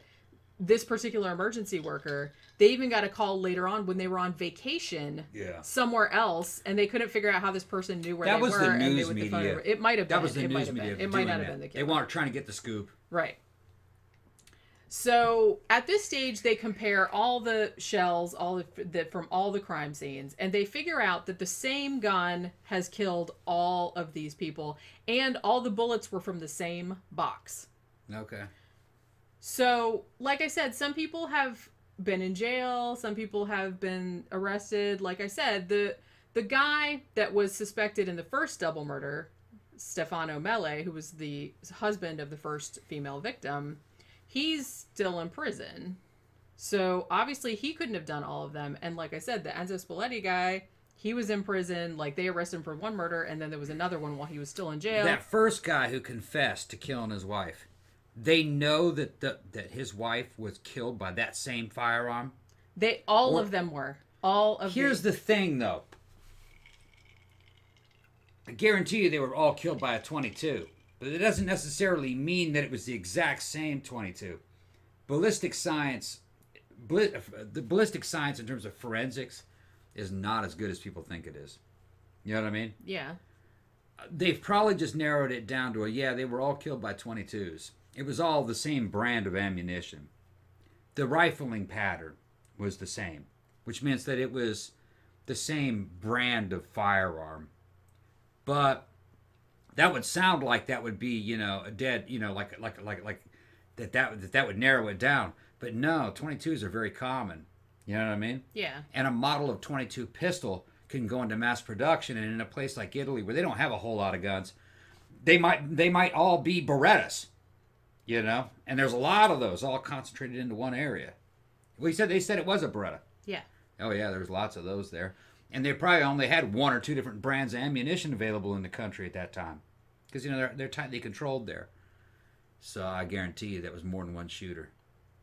this particular emergency worker, they even got a call later on when they were on vacation, yeah, somewhere else, and they couldn't figure out how this person knew where they were. That was the news media. It might have been. That was the news media. It might not have been the killer. They weren't trying to get the scoop. Right. So at this stage, they compare all the shells, from all the crime scenes, and they figure out that the same gun has killed all of these people, and all the bullets were from the same box. Okay. So, like I said, some people have been in jail, some people have been arrested. Like I said, the guy that was suspected in the first double murder, Stefano Mele, who was the husband of the first female victim, he's still in prison. So, obviously, he couldn't have done all of them. And like I said, the Enzo Spalletti guy, he was in prison. Like, they arrested him for one murder, and then there was another one while he was still in jail. That first guy who confessed to killing his wife, they know that that his wife was killed by that same firearm? All of them were. Here's the thing, though. I guarantee you they were all killed by a .22. But it doesn't necessarily mean that it was the exact same .22. Ballistic science, the ballistic science in terms of forensics is not as good as people think it is. You know what I mean? Yeah. They've probably just narrowed it down to yeah, they were all killed by .22s. It was all the same brand of ammunition. The rifling pattern was the same, which means that it was the same brand of firearm. But that would sound like that would be, you know, a dead, you know, like that would narrow it down. But no, .22s are very common. You know what I mean? Yeah. And a model of .22 pistol can go into mass production, and in a place like Italy where they don't have a whole lot of guns, they might all be Berettas. You know, and there's a lot of those all concentrated into one area. Well, they said it was a Beretta. Yeah. Oh yeah, there's lots of those there, and they probably only had one or two different brands of ammunition available in the country at that time, because you know they're tightly controlled there. So I guarantee you that was more than one shooter.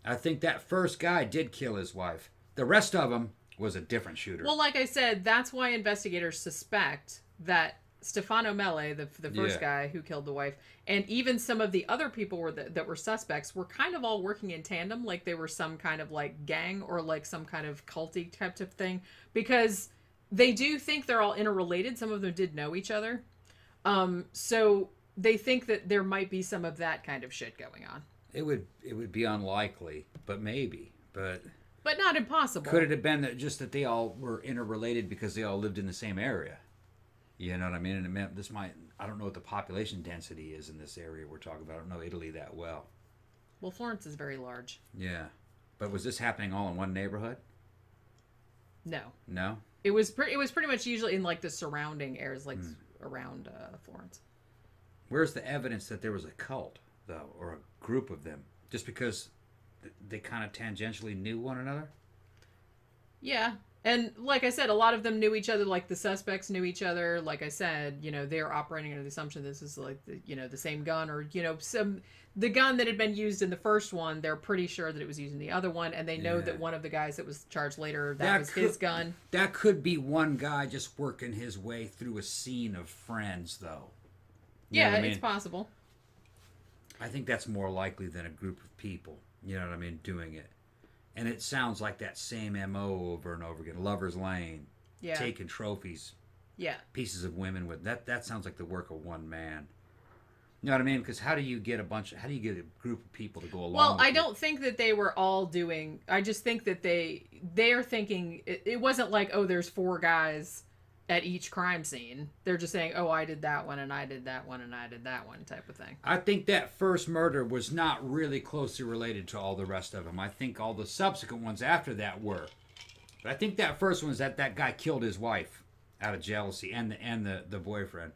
I think that first guy did kill his wife. The rest of them was a different shooter. Well, like I said, that's why investigators suspect that Stefano Mele, the first guy who killed the wife, and even some of the other people that were suspects were kind of all working in tandem, like they were some kind of like gang or like some kind of culty type of thing, because They do think they're all interrelated. Some of them did know each other. So they think that there might be some of that kind of shit going on. It would be unlikely, but maybe. But not impossible. Could it have been that just that they all were interrelated because they all lived in the same area? You know what I mean? And it meant this might... I don't know what the population density is in this area we're talking about. I don't know Italy that well. Well, Florence is very large. Yeah. But was this happening all in one neighborhood? No. No? It was pretty much usually in, like, the surrounding areas, like, around Florence. Where's the evidence that there was a cult, though, or a group of them? Just because they kind of tangentially knew one another? Yeah. And, like I said, a lot of them knew each other, like, the suspects knew each other. Like I said, you know, they're operating under the assumption this is, like, the, you know, the same gun or, you know, the gun that had been used in the first one, they're pretty sure that it was used in the other one, and they know that one of the guys that was charged later, that was his gun. That could be one guy just working his way through a scene of friends, though. You know what I mean? It's possible. I think that's more likely than a group of people, you know what I mean, doing it. And it sounds like that same M.O. over and over again. Lover's Lane. Yeah. Taking trophies. Yeah. Pieces of women with... That sounds like the work of one man. You know what I mean? Because how do you get a group of people to go along with I don't think that they were all doing... I just think that they're thinking... It wasn't like, oh, there's four guys at each crime scene. They're just saying, oh, I did that one, and I did that one, and I did that one type of thing. I think that first murder was not really closely related to all the rest of them. I think all the subsequent ones after that were. But I think that first one is that guy killed his wife out of jealousy and the boyfriend.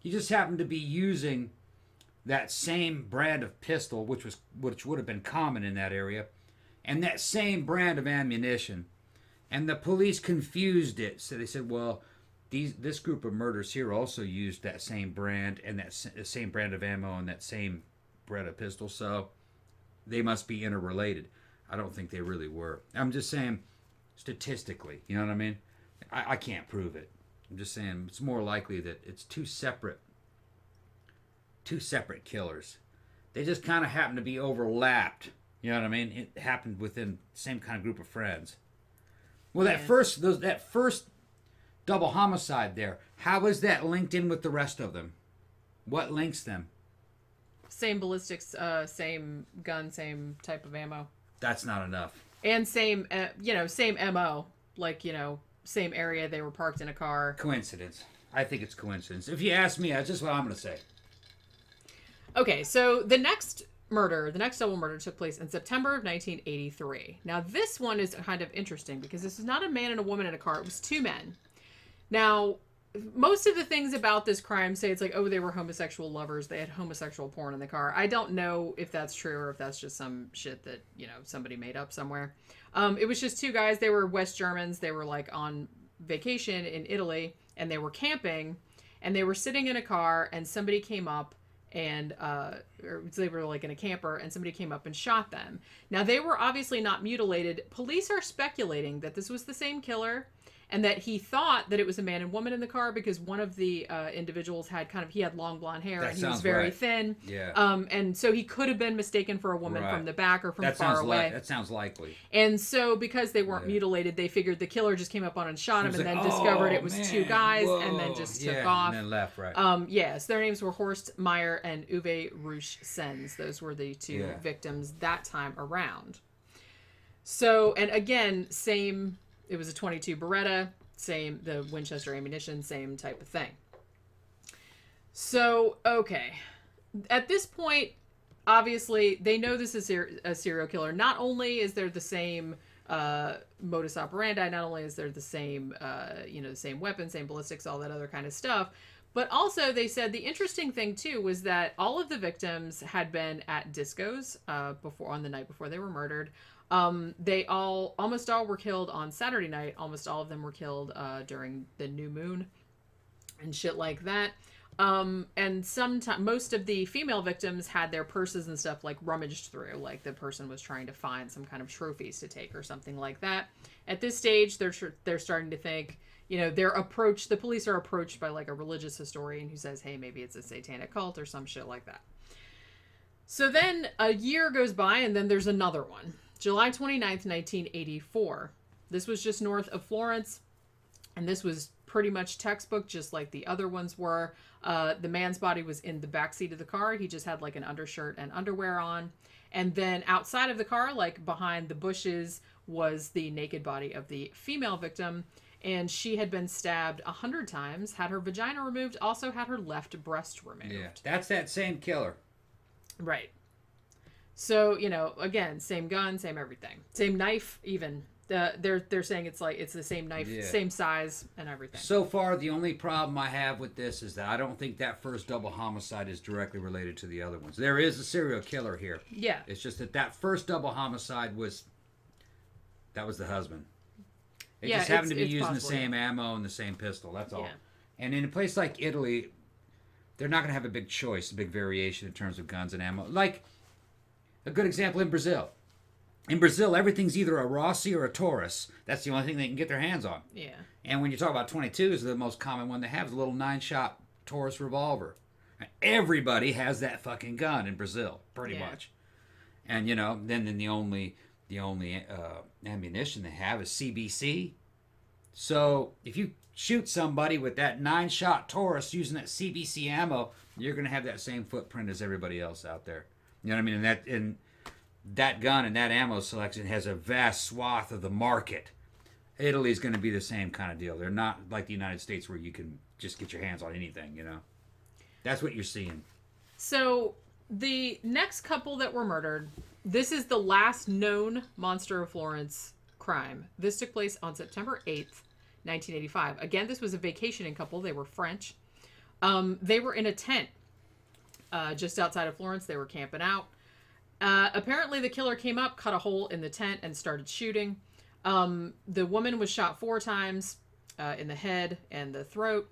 He just happened to be using that same brand of pistol, which would have been common in that area, and that same brand of ammunition. And the police confused it. So they said, well... This group of murders here also used that same brand and that same brand of ammo and that same brand of pistol, so they must be interrelated. I don't think they really were. I'm just saying, statistically, you know what I mean? I can't prove it. I'm just saying it's more likely that it's two separate killers. They just kind of happen to be overlapped. You know what I mean? It happened within the same kind of group of friends. Well, that first double homicide there. How is that linked in with the rest of them? What links them? Same ballistics, same gun, same type of ammo. That's not enough. And same, same MO. Like, you know, same area. They were parked in a car. Coincidence. I think it's coincidence. If you ask me, that's just what I'm going to say. Okay, so the next double murder took place in September of 1983. Now, this one is kind of interesting because this was not a man and a woman in a car. It was two men. Now, most of the things about this crime say it's like, oh, they were homosexual lovers. They had homosexual porn in the car. I don't know if that's true or if that's just some shit that, you know, somebody made up somewhere. It was just two guys. They were West Germans. They were, like, on vacation in Italy, and they were camping, and they were sitting in a car, and somebody came up, and they were, like, in a camper, and somebody came up and shot them. Now, they were obviously not mutilated. Police are speculating that this was the same killer, and that he thought that it was a man and woman in the car because one of the individuals had he had long blonde hair and he was very thin. Yeah. And so he could have been mistaken for a woman from the back or from far away. That sounds likely. And so because they weren't mutilated, they figured the killer just came up on and shot him and then discovered it was two guys and then just took off. And then left, right. So their names were Horst Meyer and Uwe Rusch Sens. Those were the two victims that time around. So, and again, same... It was a .22 Beretta, the Winchester ammunition, same type of thing. So, okay. At this point, obviously, they know this is a serial killer. Not only is there the same modus operandi, not only is there the same, the same weapon, same ballistics, all that other kind of stuff, but also they said the interesting thing, too, was that all of the victims had been at discos on the night before they were murdered. They almost all were killed on Saturday night. Almost all of them were killed, during the new moon and shit like that. And most of the female victims had their purses and stuff like rummaged through, like the person was trying to find some kind of trophies to take or something like that. At this stage, they're starting to think, you know, the police are approached by like a religious historian who says, hey, maybe it's a satanic cult or some shit like that. So then a year goes by and then there's another one. July 29th, 1984. This was just north of Florence. And this was pretty much textbook, just like the other ones were. The man's body was in the backseat of the car. He just had like an undershirt and underwear on. And then outside of the car, like behind the bushes, was the naked body of the female victim. And she had been stabbed 100 times, had her vagina removed, also had her left breast removed. Yeah, that's that same killer. Right. So, you know, again, same gun, same everything. Same knife, even. They're saying it's like it's the same knife, same size and everything. So far, the only problem I have with this is that I don't think that first double homicide is directly related to the other ones. There is a serial killer here. Yeah. It's just that that first double homicide was... That was the husband. It just happened to be using the same ammo and the same pistol. That's all. Yeah. And in a place like Italy, they're not going to have a big choice, a big variation in terms of guns and ammo. Like, a good example in Brazil. In Brazil, everything's either a Rossi or a Taurus. That's the only thing they can get their hands on. Yeah. And when you talk about 22s, the most common one they have is a little 9-shot Taurus revolver. And everybody has that fucking gun in Brazil, pretty much. And, you know, then the only ammunition they have is CBC. So if you shoot somebody with that 9-shot Taurus using that CBC ammo, you're going to have that same footprint as everybody else out there. You know what I mean? And that gun and that ammo selection has a vast swath of the market. Italy's going to be the same kind of deal. They're not like the United States where you can just get your hands on anything, you know? That's what you're seeing. So the next couple that were murdered, this is the last known Monster of Florence crime. This took place on September 8th, 1985. Again, this was a vacationing couple. They were French. They were in a tent just outside of Florence. They were camping out. Apparently the killer came up, cut a hole in the tent, and started shooting. The woman was shot 4 times in the head and the throat,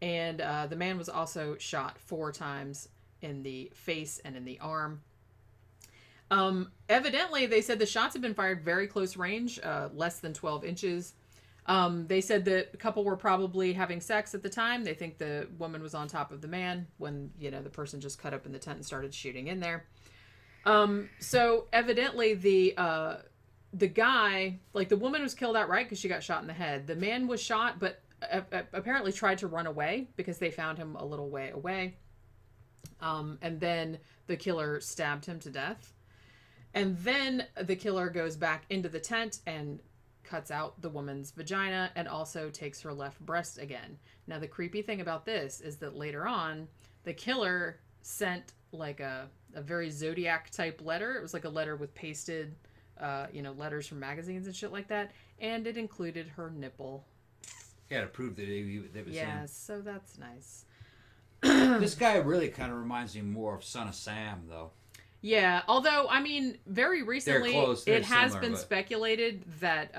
and the man was also shot 4 times in the face and in the arm. Evidently, they said the shots had been fired very close range, less than 12 inches. They said the couple were probably having sex at the time. They think the woman was on top of the man when, you know, the person just cut up in the tent and started shooting in there. So evidently the guy, like the woman was killed outright because she got shot in the head. The man was shot, but apparently tried to run away because they found him a little way away. And then the killer stabbed him to death. And then the killer goes back into the tent and cuts out the woman's vagina and also takes her left breast again. Now, the creepy thing about this is that later on, the killer sent like a very Zodiac type letter. It was like a letter with pasted, you know, letters from magazines and shit like that. And it included her nipple. Yeah, to prove that it was him. Yeah, so that's nice. This guy really kind of reminds me more of Son of Sam, though. Yeah, although, I mean, very recently, it has been speculated that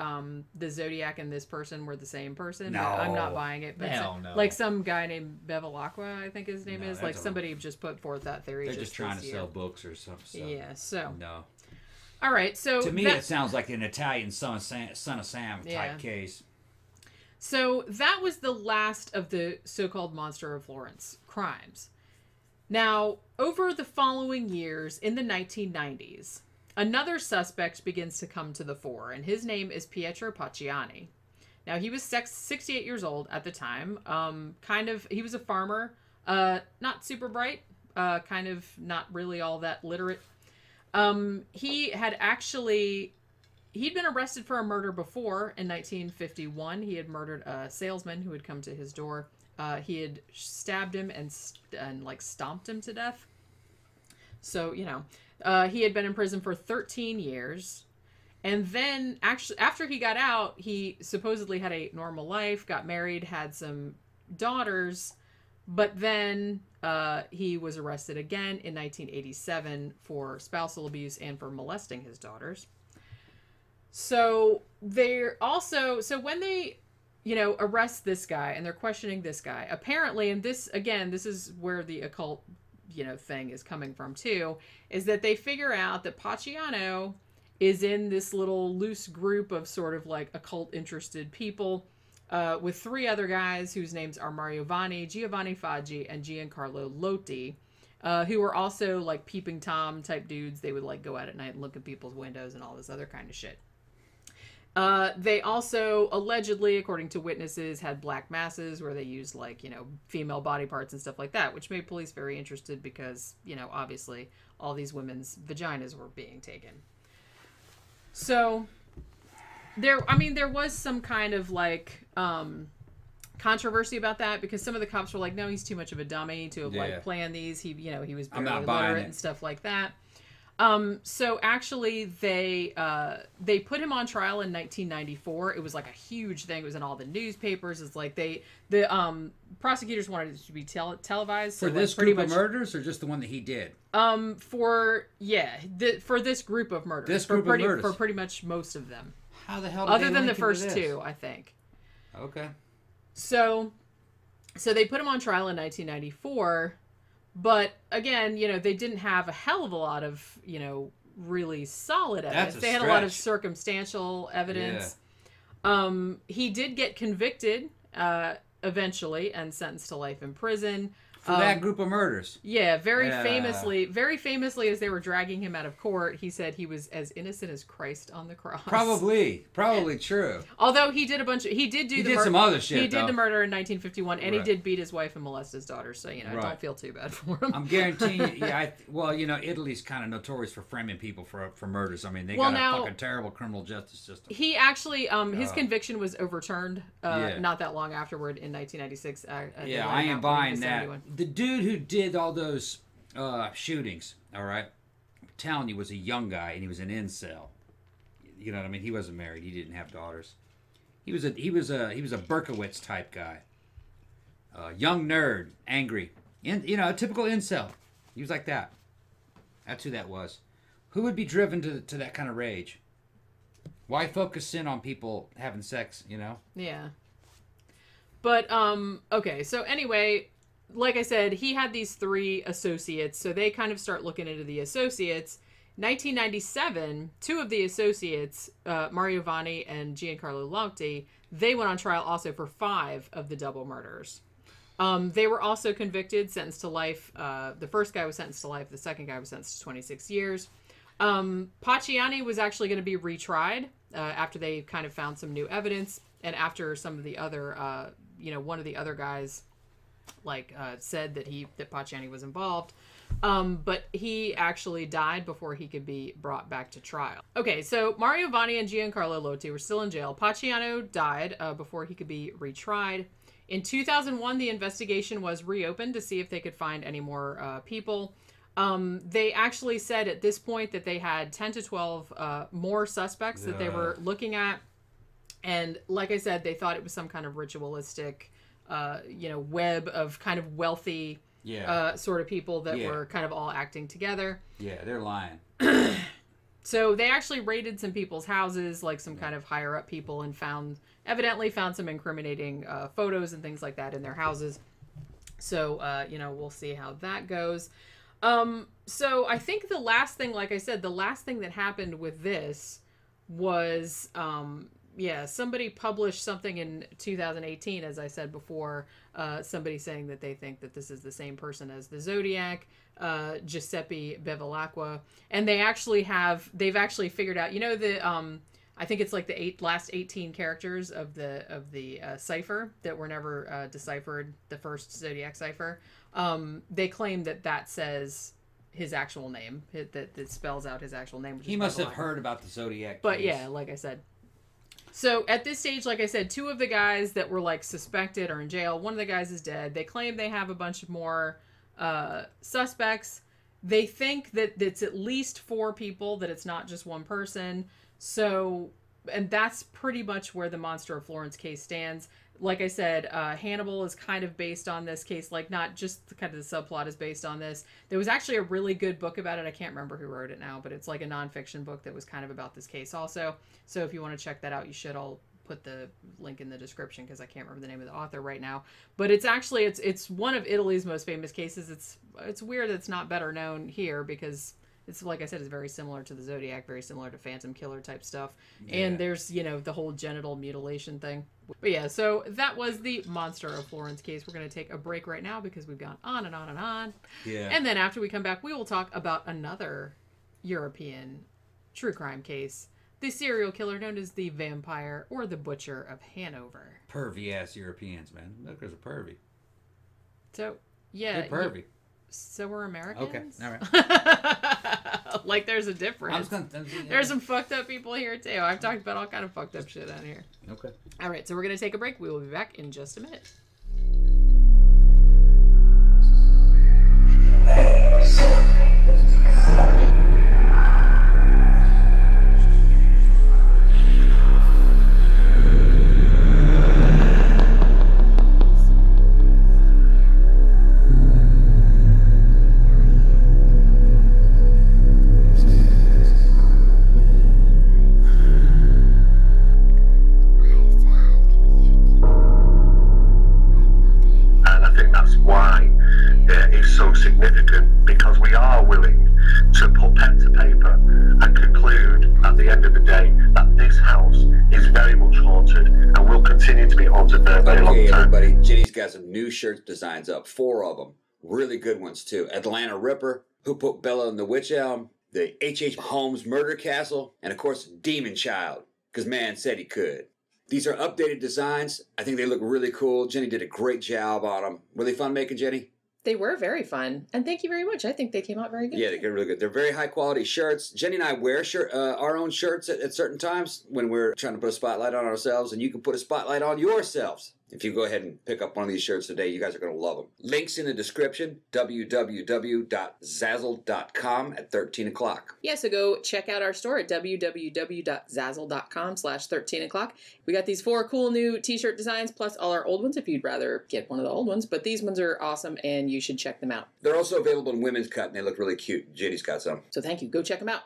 the Zodiac and this person were the same person. No. I'm not buying it. But hell no. Like some guy named Bevilacqua, I think his name is. Like somebody just put forth that theory. They're just trying to sell books or something. So. Yeah, so. No. All right, so. To me, it sounds like an Italian Son of Sam type case. So that was the last of the so-called Monster of Florence crimes. Now, over the following years, in the 1990s, another suspect begins to come to the fore, and his name is Pietro Pacciani. Now, he was 68 years old at the time. He was a farmer, not super bright, kind of not really all that literate. He'd been arrested for a murder before in 1951. He had murdered a salesman who had come to his door. He had stabbed him and like stomped him to death. So, you know, he had been in prison for 13 years. And then actually, after he got out, he supposedly had a normal life, got married, had some daughters, but then, he was arrested again in 1987 for spousal abuse and for molesting his daughters. So when they, you know, arrest this guy and they're questioning this guy. Apparently, and this, again, this is where the occult, you know, thing is coming from too, is that they figure out that Pacciano is in this little loose group of sort of like occult interested people with 3 other guys whose names are Mario Vanni, Giovanni Foggi, and Giancarlo Lotti, who were also like peeping Tom type dudes. They would like go out at night and look at people's windows and all this other kind of shit. They also allegedly, according to witnesses, had black masses where they used, like, you know, female body parts and stuff like that, which made police very interested because, you know, obviously all these women's vaginas were being taken. So there, I mean, there was some kind of like, controversy about that because some of the cops were like, no, he's too much of a dummy to have like planned these. He, you know, he was barely illiterate and stuff like that. So actually they put him on trial in 1994. It was like a huge thing. It was in all the newspapers. It's like the prosecutors wanted it to be televised. So for this group of murders or just the one that he did? For this group of murders. For pretty much most of them. How the hell did they link him to this? Other than the first two, I think. Okay. So they put him on trial in 1994, but again, you know, they didn't have a hell of a lot of, you know, really solid evidence. They had a lot of circumstantial evidence. Yeah. He did get convicted eventually and sentenced to life in prison. For that group of murders. Yeah, very famously, as they were dragging him out of court, he said he was as innocent as Christ on the cross. Probably true. Although he did some other shit. He did the murder in 1951, and he did beat his wife and molest his daughter. So you know, don't feel too bad for him. I'm guaranteeing. Well, you know, Italy's kind of notorious for framing people for murders. I mean, they got a fucking terrible criminal justice system. He actually, his conviction was overturned not that long afterward in 1996. I ain't buying that. The dude who did all those shootings, all right, I'm telling you, was a young guy, and he was an incel. You know what I mean? He wasn't married. He didn't have daughters. He was a Berkowitz type guy. Young nerd, angry, and you know, a typical incel. He was like that. That's who that was. Who would be driven to that kind of rage? Why focus in on people having sex? You know? Yeah. But okay. So anyway. Like I said, he had these three associates, so they kind of start looking into the associates. 1997, two of the associates, Mario Vanni and Giancarlo Lotti, they went on trial also for 5 of the double murders. They were also convicted, sentenced to life. The first guy was sentenced to life. The second guy was sentenced to 26 years. Paciani was actually going to be retried after they kind of found some new evidence and after some of the other, you know, one of the other guys... said that Paciani was involved, but he actually died before he could be brought back to trial. Okay, so Mario Vanni and Giancarlo Lotti were still in jail. Paciani died before he could be retried. In 2001, the investigation was reopened to see if they could find any more people. They actually said at this point that they had 10 to 12 more suspects that they were looking at, and like I said, they thought it was some kind of ritualistic... you know, web of kind of wealthy sort of people that were kind of all acting together. Yeah, they're lying. So they actually raided some people's houses, like some kind of higher up people, and evidently found some incriminating photos and things like that in their houses. So, you know, we'll see how that goes. So I think the last thing, like I said, the last thing that happened with this was... somebody published something in 2018, as I said before, somebody saying that they think that this is the same person as the Zodiac, Giuseppe Bevilacqua. And they've actually figured out, you know, I think it's like the last 18 characters of the cipher that were never deciphered, the first Zodiac cipher. They claim that says... his actual name, that spells out his actual name. Which he must have heard about the Zodiac. But yeah, like I said. So at this stage, like I said, two of the guys that were like suspected are in jail. One of the guys is dead. They claim they have a bunch of more suspects. They think that it's at least 4 people, that it's not just one person. So, and that's pretty much where the Monster of Florence case stands. Like I said, Hannibal is kind of based on this case. Like, not just kind of the subplot is based on this. There was actually a really good book about it. I can't remember who wrote it now, but it's like a nonfiction book that was kind of about this case also. So if you want to check that out, you should. I'll put the link in the description because I can't remember the name of the author right now. But it's actually, it's one of Italy's most famous cases. It's weird that it's not better known here because... it's, like I said, it's very similar to the Zodiac, very similar to Phantom Killer type stuff. Yeah. And there's, you know, the whole genital mutilation thing. But yeah, so that was the Monster of Florence case. We're going to take a break right now because we've gone on and on and on. Yeah. And then after we come back, we will talk about another European true crime case the serial killer known as the Vampire or the Butcher of Hanover. Pervy-ass Europeans, man. Americans are pervy. So, yeah. They're pervy. So we're Americans? Okay, all right. Like, there's a difference. There's some fucked up people here, too. I've talked about all kind of fucked up shit on here. Okay. All right, so we're going to take a break. We will be back in just a minute. Shirt designs up, 4 of them, really good ones too. Atlanta Ripper, Who Put Bella in the Witch Elm, the H.H. Holmes Murder Castle, and of course Demon Child, because man said he could. These are updated designs. I think they look really cool. Jenny did a great job on them. Were they fun making, Jenny? They were very fun, and thank you very much. I think they came out very good. Yeah, they got really good. They're very high quality shirts. Jenny and I wear our own shirts at certain times when we're trying to put a spotlight on ourselves, and you can put a spotlight on yourselves. If you go ahead and pick up one of these shirts today, you guys are going to love them. Links in the description, www.zazzle.com at 13 o'clock. Yeah, so go check out our store at www.zazzle.com/13 o'clock. We got these 4 cool new t-shirt designs, plus all our old ones if you'd rather get one of the old ones. But these ones are awesome, and you should check them out. They're also available in women's cut, and they look really cute. Jenny's got some. So thank you. Go check them out.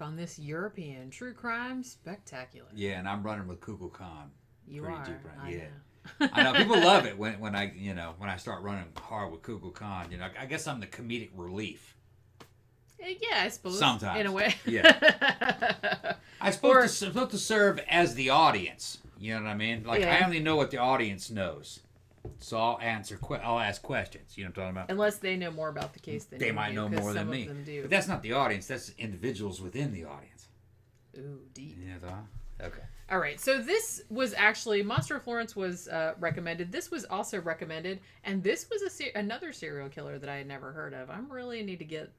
On this European true crime spectacular. Yeah, and I'm running with Kukulkan Khan. You are. Deep right? I know. I know. People love it when I start running hard with Kukulkan Khan. You know, I guess I'm the comedic relief. Yeah, I suppose. Sometimes, in a way. Yeah. I suppose to serve as the audience. You know what I mean? Like, yeah. I only know what the audience knows. So I'll ask questions. You know what I'm talking about? Unless they know more about the case than you do. They might know more than me. But that's not the audience. That's individuals within the audience. Ooh, deep. Yeah. Okay. All right. So this was actually, Monster of Florence was recommended. This was also recommended. And this was another serial killer that I had never heard of. I really need to get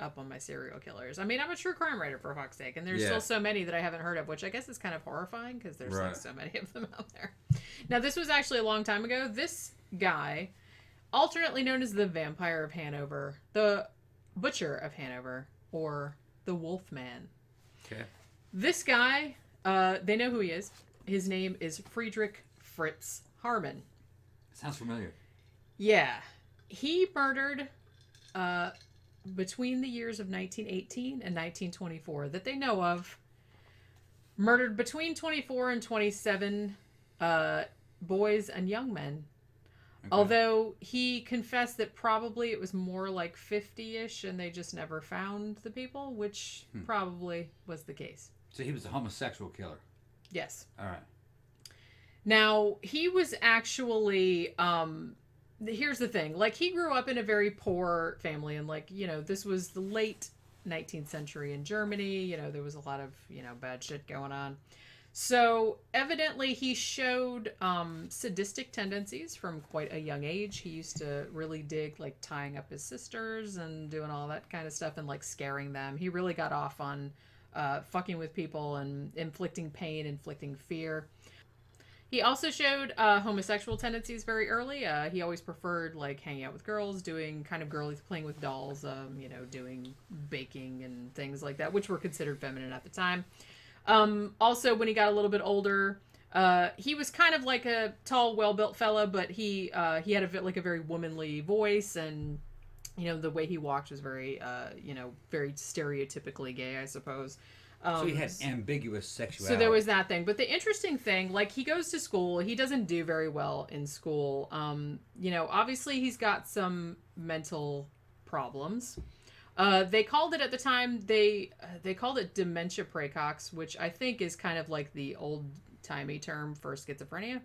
up on my serial killers. I mean, I'm a true crime writer, for fuck's sake, and there's still so many that I haven't heard of, which I guess is kind of horrifying because there's like so many of them out there. Now, this was actually a long time ago. This guy, alternately known as the Vampire of Hanover, the Butcher of Hanover, or the Wolfman. Okay. This guy, they know who he is. His name is Friedrich Fritz Haarman. Sounds familiar. Yeah. He murdered between the years of 1918 and 1924 that they know of, murdered between 24 and 27 boys and young men. Okay. Although he confessed that probably it was more like 50-ish and they just never found the people, which probably was the case. So he was a homosexual killer? Yes. All right. Now, he was actually... here's the thing. Like, he grew up in a very poor family, and, like, you know, this was the late 19th century in Germany. You know, there was a lot of, you know, bad shit going on. So evidently he showed sadistic tendencies from quite a young age. He used to really dig like tying up his sisters and doing all that kind of stuff and like scaring them. He really got off on fucking with people and inflicting pain, inflicting fear. He also showed homosexual tendencies very early. He always preferred like hanging out with girls, doing kind of girly, playing with dolls, you know, doing baking and things like that, which were considered feminine at the time. Also, when he got a little bit older, he was kind of like a tall, well-built fella, but he had a very womanly voice, and you know the way he walked was very you know, very stereotypically gay, I suppose. So he had ambiguous sexuality. So there was that thing. But the interesting thing, like, he goes to school. He doesn't do very well in school. You know, obviously he's got some mental problems. They called it at the time, they called it dementia praecox, which I think is kind of like the old-timey term for schizophrenia.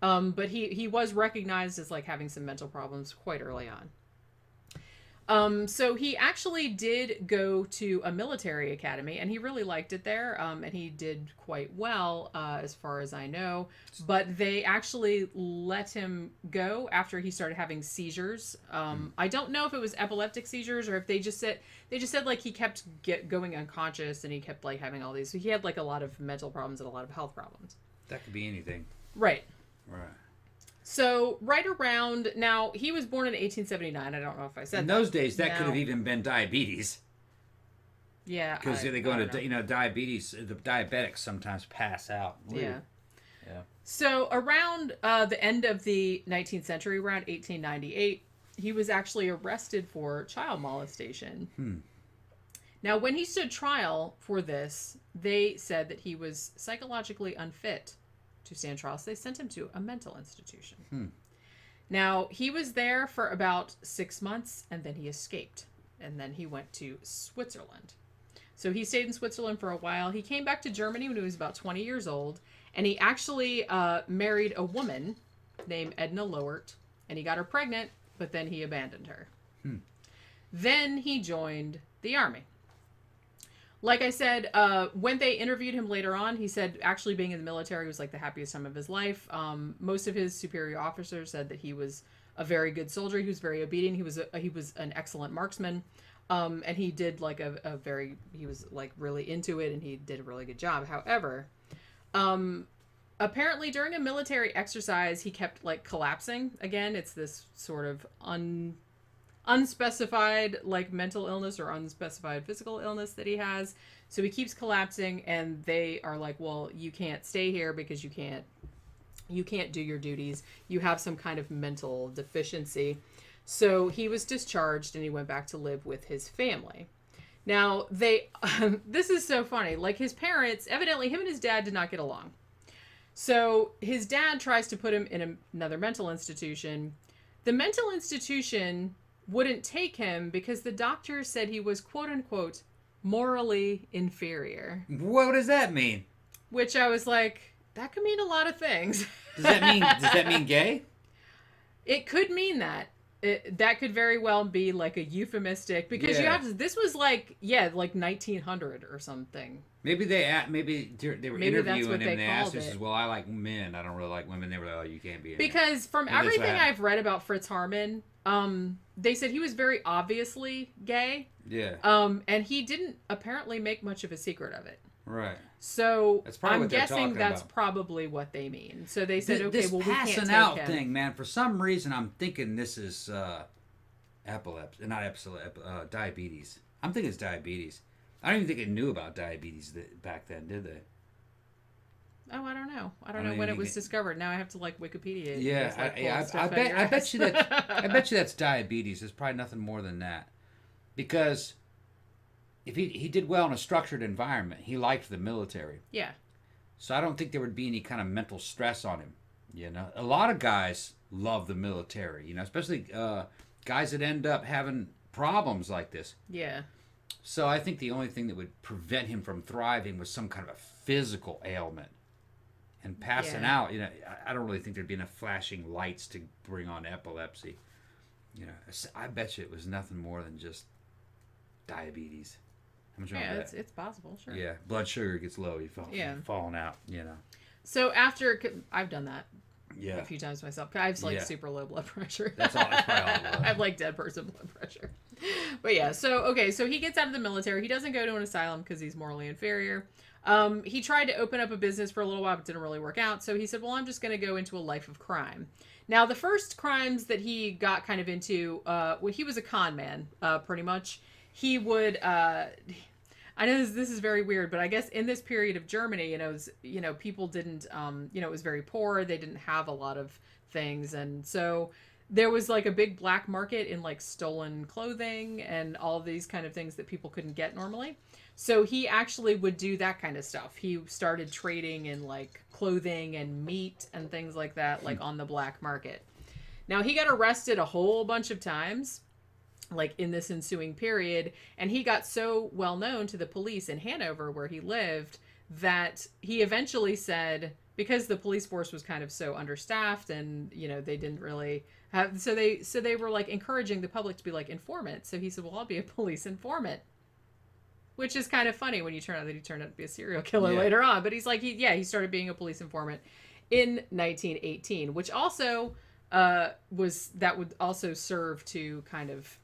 But he was recognized as, like, having some mental problems quite early on. So he actually did go to a military academy, and he really liked it there, and he did quite well, as far as I know. But they actually let him go after he started having seizures. I don't know if it was epileptic seizures or if they just said like he kept going unconscious and he kept like having all these. So he had like a lot of mental problems and a lot of health problems. That could be anything. Right. Right. So right around now, he was born in 1879. I don't know if I said. In those days, that could have even been diabetes. Yeah, because they go into, you know, diabetes. The diabetics sometimes pass out. Ooh. Yeah, yeah. So around the end of the 19th century, around 1898, he was actually arrested for child molestation. Hmm. Now, when he stood trial for this, they said that he was psychologically unfit to stand trial, so they sent him to a mental institution. Hmm. Now, he was there for about 6 months, and then he escaped, and then he went to Switzerland. So he stayed in Switzerland for a while. He came back to Germany when he was about 20 years old, and he actually married a woman named Edna Lowert, and he got her pregnant, but then he abandoned her. Hmm. Then he joined the army. Like I said, when they interviewed him later on, he said actually being in the military was like the happiest time of his life. Most of his superior officers said that he was a very good soldier. He was very obedient. He was an excellent marksman, and he did like he was like really into it, and he did a really good job. However, apparently during a military exercise, he kept like collapsing. Again, it's this sort of unspecified like mental illness or unspecified physical illness that he has. So he keeps collapsing, and they are like, well, you can't stay here because you can't do your duties. You have some kind of mental deficiency. So he was discharged, and he went back to live with his family. Now they, this is so funny. Like, his parents, evidently him and his dad did not get along. So his dad tries to put him in another mental institution. The mental institution wouldn't take him because the doctor said he was, quote-unquote, morally inferior. What does that mean? Which I was like, that could mean a lot of things. Does that mean gay? It could mean that. That could very well be like a euphemistic, because you have to, this was like, like 1900 or something. Maybe they were interviewing him and they asked him, well, I like men, I don't really like women. They were like, oh, you can't be in there. Because from everything I've read about Fritz Haarman, they said he was very obviously gay. Yeah. And he didn't apparently make much of a secret of it. Right. So I'm guessing that's probably what they mean. So they said, okay, well, we can't take him. This passing out thing, man. For some reason, I'm thinking this is epilepsy, not epilepsy, diabetes. I'm thinking it's diabetes. I don't even think it knew about diabetes back then, did they? Oh, I don't know. I don't know when it was discovered. Now I have to like Wikipedia it. Yeah, I bet you that's diabetes. It's probably nothing more than that, because if he did well in a structured environment, he liked the military. Yeah. So I don't think there would be any kind of mental stress on him. You know, a lot of guys love the military. You know, especially guys that end up having problems like this. Yeah. So I think the only thing that would prevent him from thriving was some kind of a physical ailment. And passing out, you know, I don't really think there'd be enough flashing lights to bring on epilepsy. You know, I bet you it was nothing more than just diabetes. Yeah, it's possible, sure. Yeah, blood sugar gets low, you fall, you're falling out, you know. So after, I've done that a few times myself. I have like super low blood pressure. That's all, that's probably all low. I have like dead person blood pressure. But yeah, so okay, so he gets out of the military. He doesn't go to an asylum because he's morally inferior. He tried to open up a business for a little while, but didn't really work out. So he said, well, I'm just going to go into a life of crime. Now, the first crimes that he got kind of into, well, he was a con man, pretty much. He would, I know this is very weird, but I guess in this period of Germany, and it was, you know, people didn't, you know, it was very poor. They didn't have a lot of things. And so there was like a big black market in like stolen clothing and all these kind of things that people couldn't get normally. So he actually would do that kind of stuff. He started trading in like clothing and meat and things like that, like on the black market. Now he got arrested a whole bunch of times, like in this ensuing period. And he got so well known to the police in Hanover where he lived that he eventually said, because the police force was kind of so understaffed and, you know, they didn't really have, so they were like encouraging the public to be like informants. So he said, well, I'll be a police informant, which is kind of funny when you turn out that he turned out to be a serial killer later on. But he's like, he started being a police informant in 1918, which also would also serve to kind of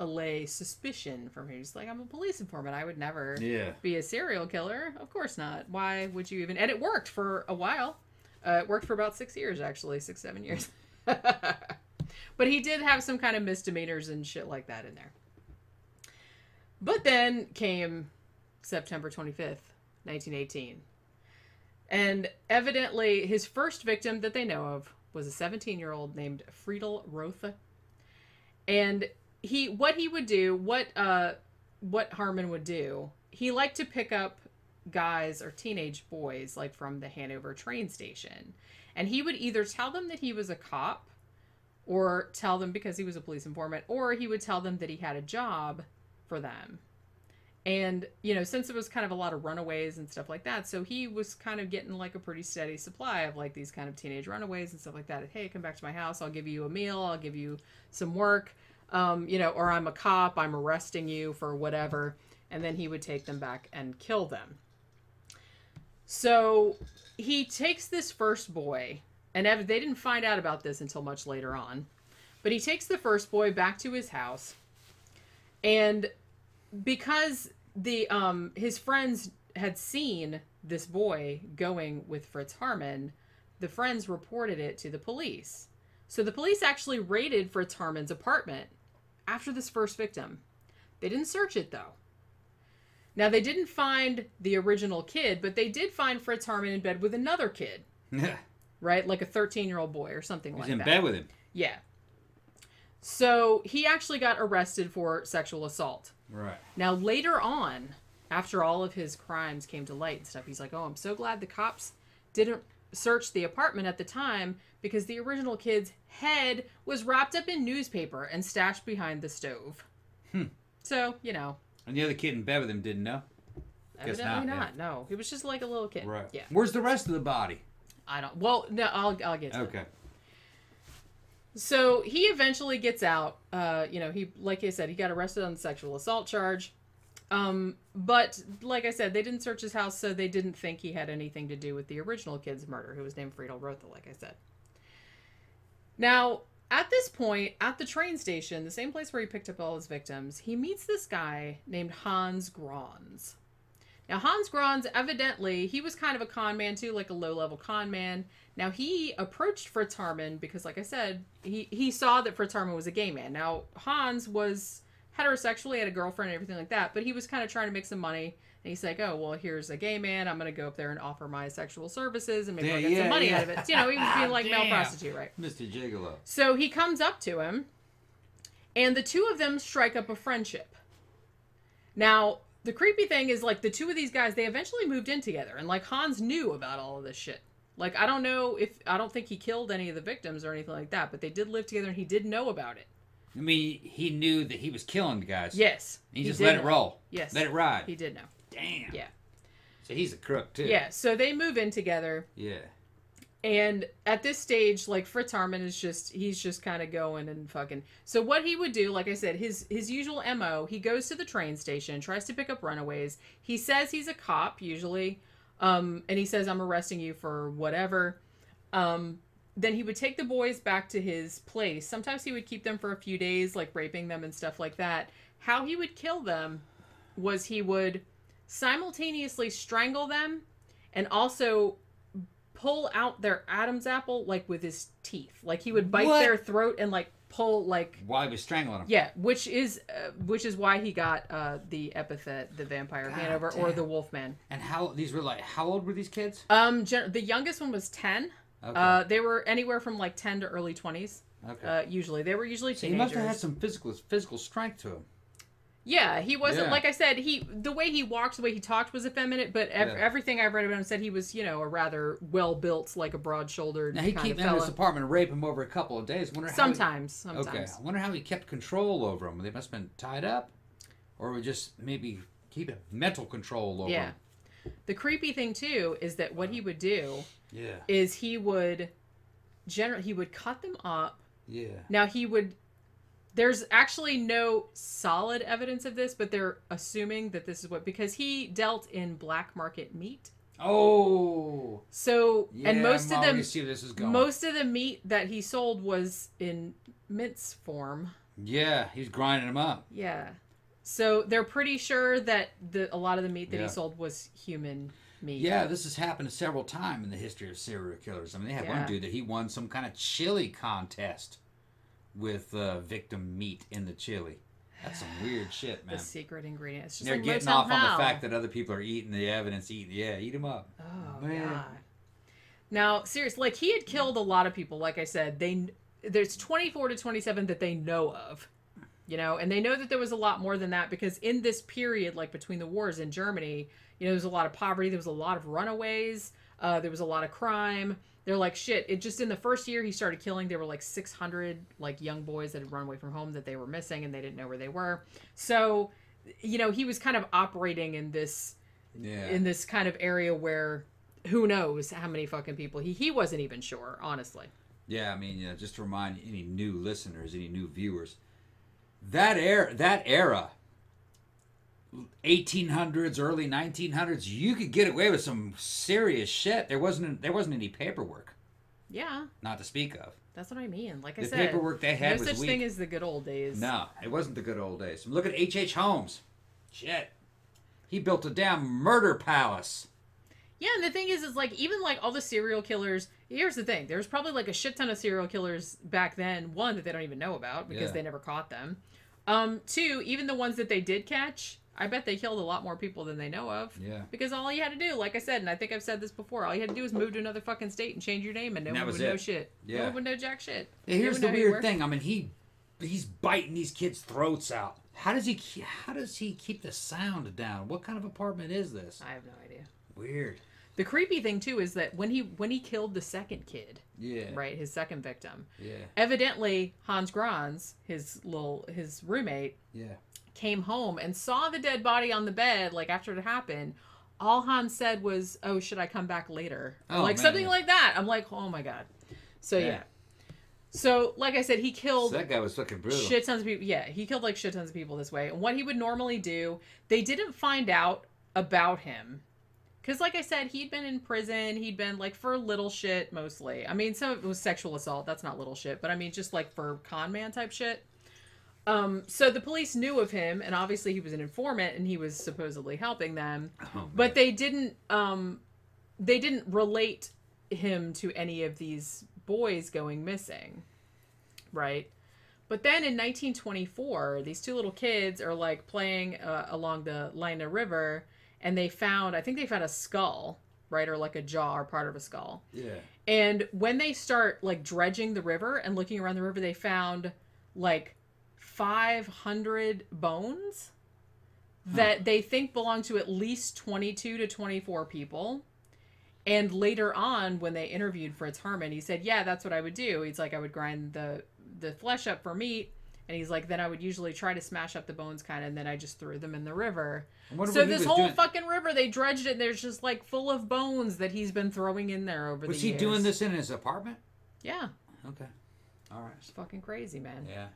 allay suspicion from him. He's like, I'm a police informant. I would never be a serial killer. Of course not. Why would you even? And it worked for a while. It worked for about 6 years, actually, 6-7 years. But he did have some kind of misdemeanors and shit like that in there. But then came September 25th, 1918. And evidently his first victim that they know of was a 17-year-old named Friedel Rothe. And what Haarman would do, he liked to pick up guys or teenage boys like from the Hanover train station. And he would either tell them that he was a cop or tell them, because he was a police informant, or he would tell them that he had a job for them. And, you know, since it was kind of a lot of runaways and stuff like that, so he was kind of getting like a pretty steady supply of like these kind of teenage runaways and stuff like that. Hey, come back to my house. I'll give you a meal. I'll give you some work. You know, or I'm a cop, I'm arresting you for whatever. And then he would take them back and kill them. So he takes this first boy, and they didn't find out about this until much later on, but he takes the first boy back to his house. And because his friends had seen this boy going with Fritz Haarman, the friends reported it to the police. So the police actually raided Fritz Haarman's apartment after this first victim. They didn't search it, though. Now, they didn't find the original kid, but they did find Fritz Haarman in bed with another kid. Yeah. Right? Like a 13-year-old boy or something like that. He's in bed with him. Yeah. So he actually got arrested for sexual assault. Right. Now, later on, after all of his crimes came to light and stuff, he's like, oh, I'm so glad the cops didn't search the apartment at the time, because the original kid's head was wrapped up in newspaper and stashed behind the stove. So, you know. And the other kid in bed with him didn't know? Evidently not. No. He was just like a little kid. Right. Yeah. Where's the rest of the body? I don't... Well, no, I'll get to that. Okay. So, he eventually gets out. You know, he, like I said, he got arrested on the sexual assault charge. But, like I said, they didn't search his house, so they didn't think he had anything to do with the original kid's murder, who was named Friedel Rothe, like I said. Now, at this point, at the train station, the same place where he picked up all his victims, he meets this guy named Hans Grans. Now, Hans Grans, evidently, he was kind of a con man, too, like a low-level con man. Now, he approached Fritz Haarman because, like I said, he saw that Fritz Haarman was a gay man. Now, Hans was heterosexual, he had a girlfriend and everything like that, but he was kind of trying to make some money, and he's like, oh, well, here's a gay man, I'm going to go up there and offer my sexual services, and maybe I'll get some money out of it. You know, he was being like male prostitute, right? Mr. Gigolo. So he comes up to him, and the two of them strike up a friendship. Now, the creepy thing is, like, the two of these guys, they eventually moved in together, and, like, Hans knew about all of this shit. Like, I don't know if, I don't think he killed any of the victims or anything like that, but they did live together, and he did know about it. I mean, he knew that he was killing the guys. Yes. He just let it roll. Yes. Let it ride. He did know. Damn. Yeah. So he's a crook, too. Yeah. So they move in together. Yeah. And at this stage, like, Fritz Haarman is just, he's just kind of going and fucking. So what he would do, like I said, his usual MO, he goes to the train station, tries to pick up runaways. He says he's a cop, usually. And he says, I'm arresting you for whatever. Then he would take the boys back to his place. Sometimes he would keep them for a few days, like raping them and stuff like that. How he would kill them was he would simultaneously strangle them and also pull out their Adam's apple, like, with his teeth. Like, he would bite their throat and, like, pull, like... While he was strangling them. Yeah, which is why he got the epithet, the Vampire of Hanover, or the Wolfman. And how... These were, like... How old were these kids? The youngest one was 10. Okay. They were anywhere from, like, 10 to early 20s. Okay. Usually. They were usually teenagers. So he must have had some physical strength to him. Yeah, he wasn't... Yeah. Like I said, the way he walked, the way he talked was effeminate, but everything I've read about him said he was, you know, a rather well-built, like a broad-shouldered kind of fella. Now, he kept in his apartment and raped him over a couple of days. Sometimes. Okay. I wonder how he kept control over him. They must have been tied up, or would just maybe keep mental control over him. Yeah. The creepy thing, too, is that what he would do is he would cut them up. Yeah. Now, he would... There's actually no solid evidence of this, but they're assuming that this is what... Because he dealt in black market meat. Oh! So, yeah, and most of them... See where this is going. Most of the meat that he sold was in mince form. Yeah, he's grinding them up. Yeah. So, they're pretty sure that a lot of the meat that he sold was human meat. Yeah, this has happened several times in the history of serial killers. I mean, they had one dude that he won some kind of chili contest with victim meat in the chili. That's some weird shit, man. The secret ingredient. It's just they're like getting off on the fact that other people are eating the evidence. Eat them up. Oh, man. God. Now, seriously, like, he had killed a lot of people. Like I said, there's 24 to 27 that they know of, you know, and they know that there was a lot more than that because in this period, like between the wars in Germany, you know, there was a lot of poverty. There was a lot of runaways. There was a lot of crime. They're like, shit, it just in the first year he started killing, there were like 600 like young boys that had run away from home that they were missing and they didn't know where they were. So, you know, he was kind of operating in this kind of area where who knows how many fucking people he wasn't even sure, honestly. Yeah, I mean, just to remind any new listeners, any new viewers, that era 1800s, early 1900s, you could get away with some serious shit. There wasn't any paperwork. Yeah. Not to speak of. That's what I mean. Like I said, the paperwork they had was weak. No such thing as the good old days. No, it wasn't the good old days. Look at H.H. Holmes. Shit. He built a damn murder palace. Yeah, and the thing is like, even like all the serial killers, here's the thing. There's probably like a shit ton of serial killers back then, one, that they don't even know about because they never caught them. Two, even the ones that they did catch... I bet they killed a lot more people than they know of. Yeah. Because all you had to do, like I said, and I think I've said this before, all you had to do was move to another fucking state and change your name and no one would know shit. Yeah. No one would know jack shit. Yeah, here's the weird thing. I mean, he's biting these kids' throats out. How does he keep the sound down? What kind of apartment is this? I have no idea. Weird. The creepy thing, too, is that when he killed the second kid, right, his second victim, evidently Hans Grans, his roommate, came home and saw the dead body on the bed, like, after it happened. All Hans said was, oh, should I come back later? Oh, like, man. Something like that. I'm like, oh, my God. So, yeah. So, like I said, he killed... So that guy was fucking brutal. Shit tons of people. Yeah, he killed, like, shit tons of people this way. And what he would normally do, they didn't find out about him. Because, like I said, he'd been in prison. He'd been, like, for little shit, mostly. I mean, some of it was sexual assault. That's not little shit. But, I mean, just, like, for con man type shit. So the police knew of him, and obviously he was an informant, and he was supposedly helping them. Oh, but they didn't relate him to any of these boys going missing, right? But then in 1924, these two little kids are like playing along the Leina River, and they found a skull, right, or like a jaw or part of a skull. Yeah. And when they start like dredging the river and looking around the river, they found like 500 bones that they think belong to at least 22 to 24 people. And later on, when they interviewed Fritz Haarman, he said, yeah, that's what I would do. He's like, I would grind the flesh up for meat And he's like, then I would usually try to smash up the bones kind of, and then I just threw them in the river. So this whole fucking river, they dredged it, and there's just like full of bones that he's been throwing in there over the years. Was he doing this in his apartment? Yeah. Okay. All right. It's fucking crazy, man. Yeah.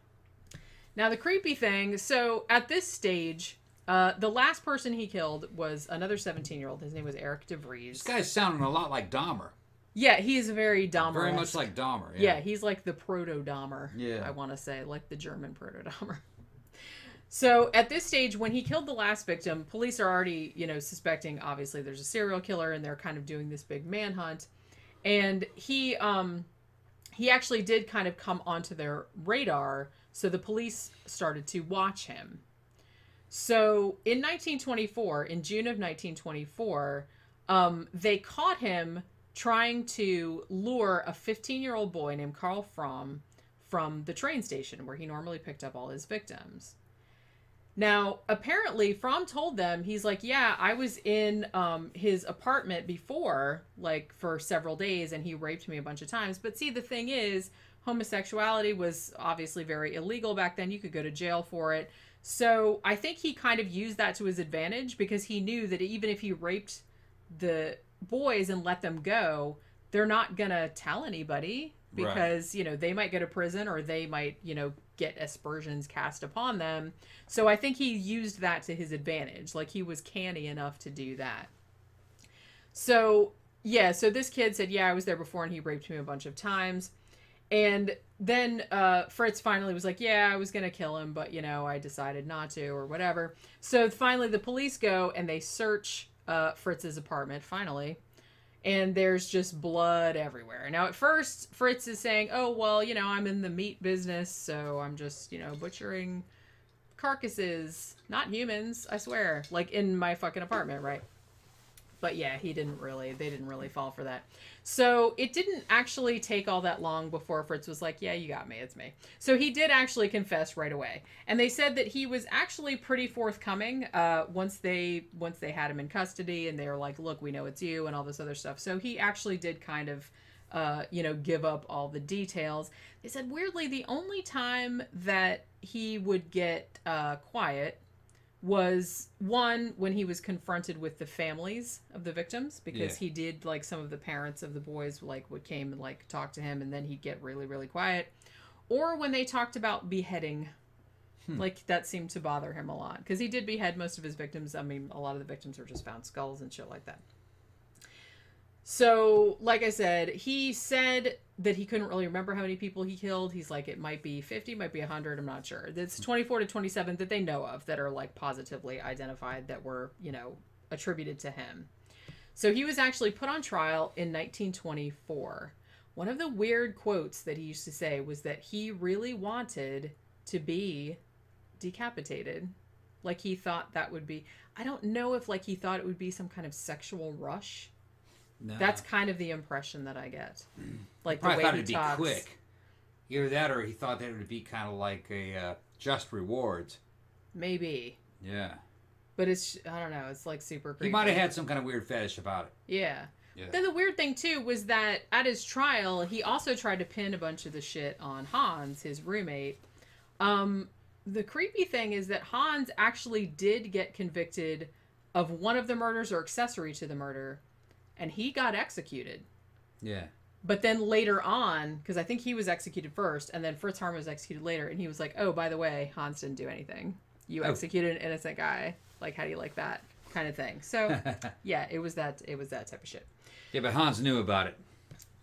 Now the creepy thing, so at this stage, the last person he killed was another 17-year-old. His name was Eric DeVries. This guy's sounding a lot like Dahmer. Yeah, he's very Dahmer-esque. Very much like Dahmer. Yeah, he's like the proto-Dahmer, I want to say, like the German proto-Dahmer. So at this stage, when he killed the last victim, police are already, you know, suspecting, obviously, there's a serial killer, and they're kind of doing this big manhunt. And he actually did kind of come onto their radar, so the police started to watch him. So in 1924, in June of 1924, they caught him trying to lure a 15-year-old boy named Carl Fromm from the train station where he normally picked up all his victims. Now, apparently, Fromm told them, he's like, yeah, I was in his apartment before, like, for several days, and he raped me a bunch of times. But see, the thing is, homosexuality was obviously very illegal back then. You could go to jail for it. So I think he kind of used that to his advantage, because he knew that even if he raped the boys and let them go, they're not gonna tell anybody, because you know, they might go to prison, or they might, you know, get aspersions cast upon them. So I think he used that to his advantage. Like, he was canny enough to do that. So yeah, so this kid said, yeah, I was there before, and he raped me a bunch of times. And then Fritz finally was like, yeah, I was gonna kill him, but you know, I decided not to, or whatever. So finally the police go and they search Fritz's apartment, finally, and there's just blood everywhere. Now, at first, Fritz is saying, oh, well, you know, I'm in the meat business, so I'm just, you know, butchering carcasses, not humans, I swear, like, in my fucking apartment, right? But yeah, he didn't really, they didn't really fall for that. So it didn't actually take all that long before Fritz was like, yeah, you got me, it's me. So he did actually confess right away. And they said that he was actually pretty forthcoming once they had him in custody, and they were like, look, we know it's you, and all this other stuff. So he actually did kind of, you know, give up all the details. They said, weirdly, the only time that he would get quiet was, one, when he was confronted with the families of the victims, because he did, like, some of the parents of the boys, like, would came and, like, talk to him, and then he'd get really, really quiet. Or when they talked about beheading, like, that seemed to bother him a lot, because he did behead most of his victims. I mean, a lot of the victims were just found skulls and shit like that. So, like I said, he said that he couldn't really remember how many people he killed. He's like, it might be 50, might be 100, I'm not sure. It's 24 to 27 that they know of that are, like, positively identified, that were, you know, attributed to him. So he was actually put on trial in 1924. One of the weird quotes that he used to say was that he really wanted to be decapitated. Like, he thought that would be, I don't know if, like, he thought it would be some kind of sexual rush. No. That's kind of the impression that I get. Like, the way thought he it'd talks. Be quick. Either that, or he thought that it would be kind of like a just rewards. Maybe. Yeah. But it's, I don't know, it's like super creepy. He might have had some kind of weird fetish about it. Yeah. Then the weird thing, too, was that at his trial, he also tried to pin a bunch of the shit on Hans, his roommate. The creepy thing is that Hans actually did get convicted of one of the murders, or accessory to the murder, and he got executed. Yeah. But then later on, because I think he was executed first, and then Fritz Haarman was executed later, and he was like, oh, by the way, Hans didn't do anything. You executed an innocent guy. Like, how do you like that? Kind of thing. So, yeah, it was that type of shit. Yeah, but Hans knew about it.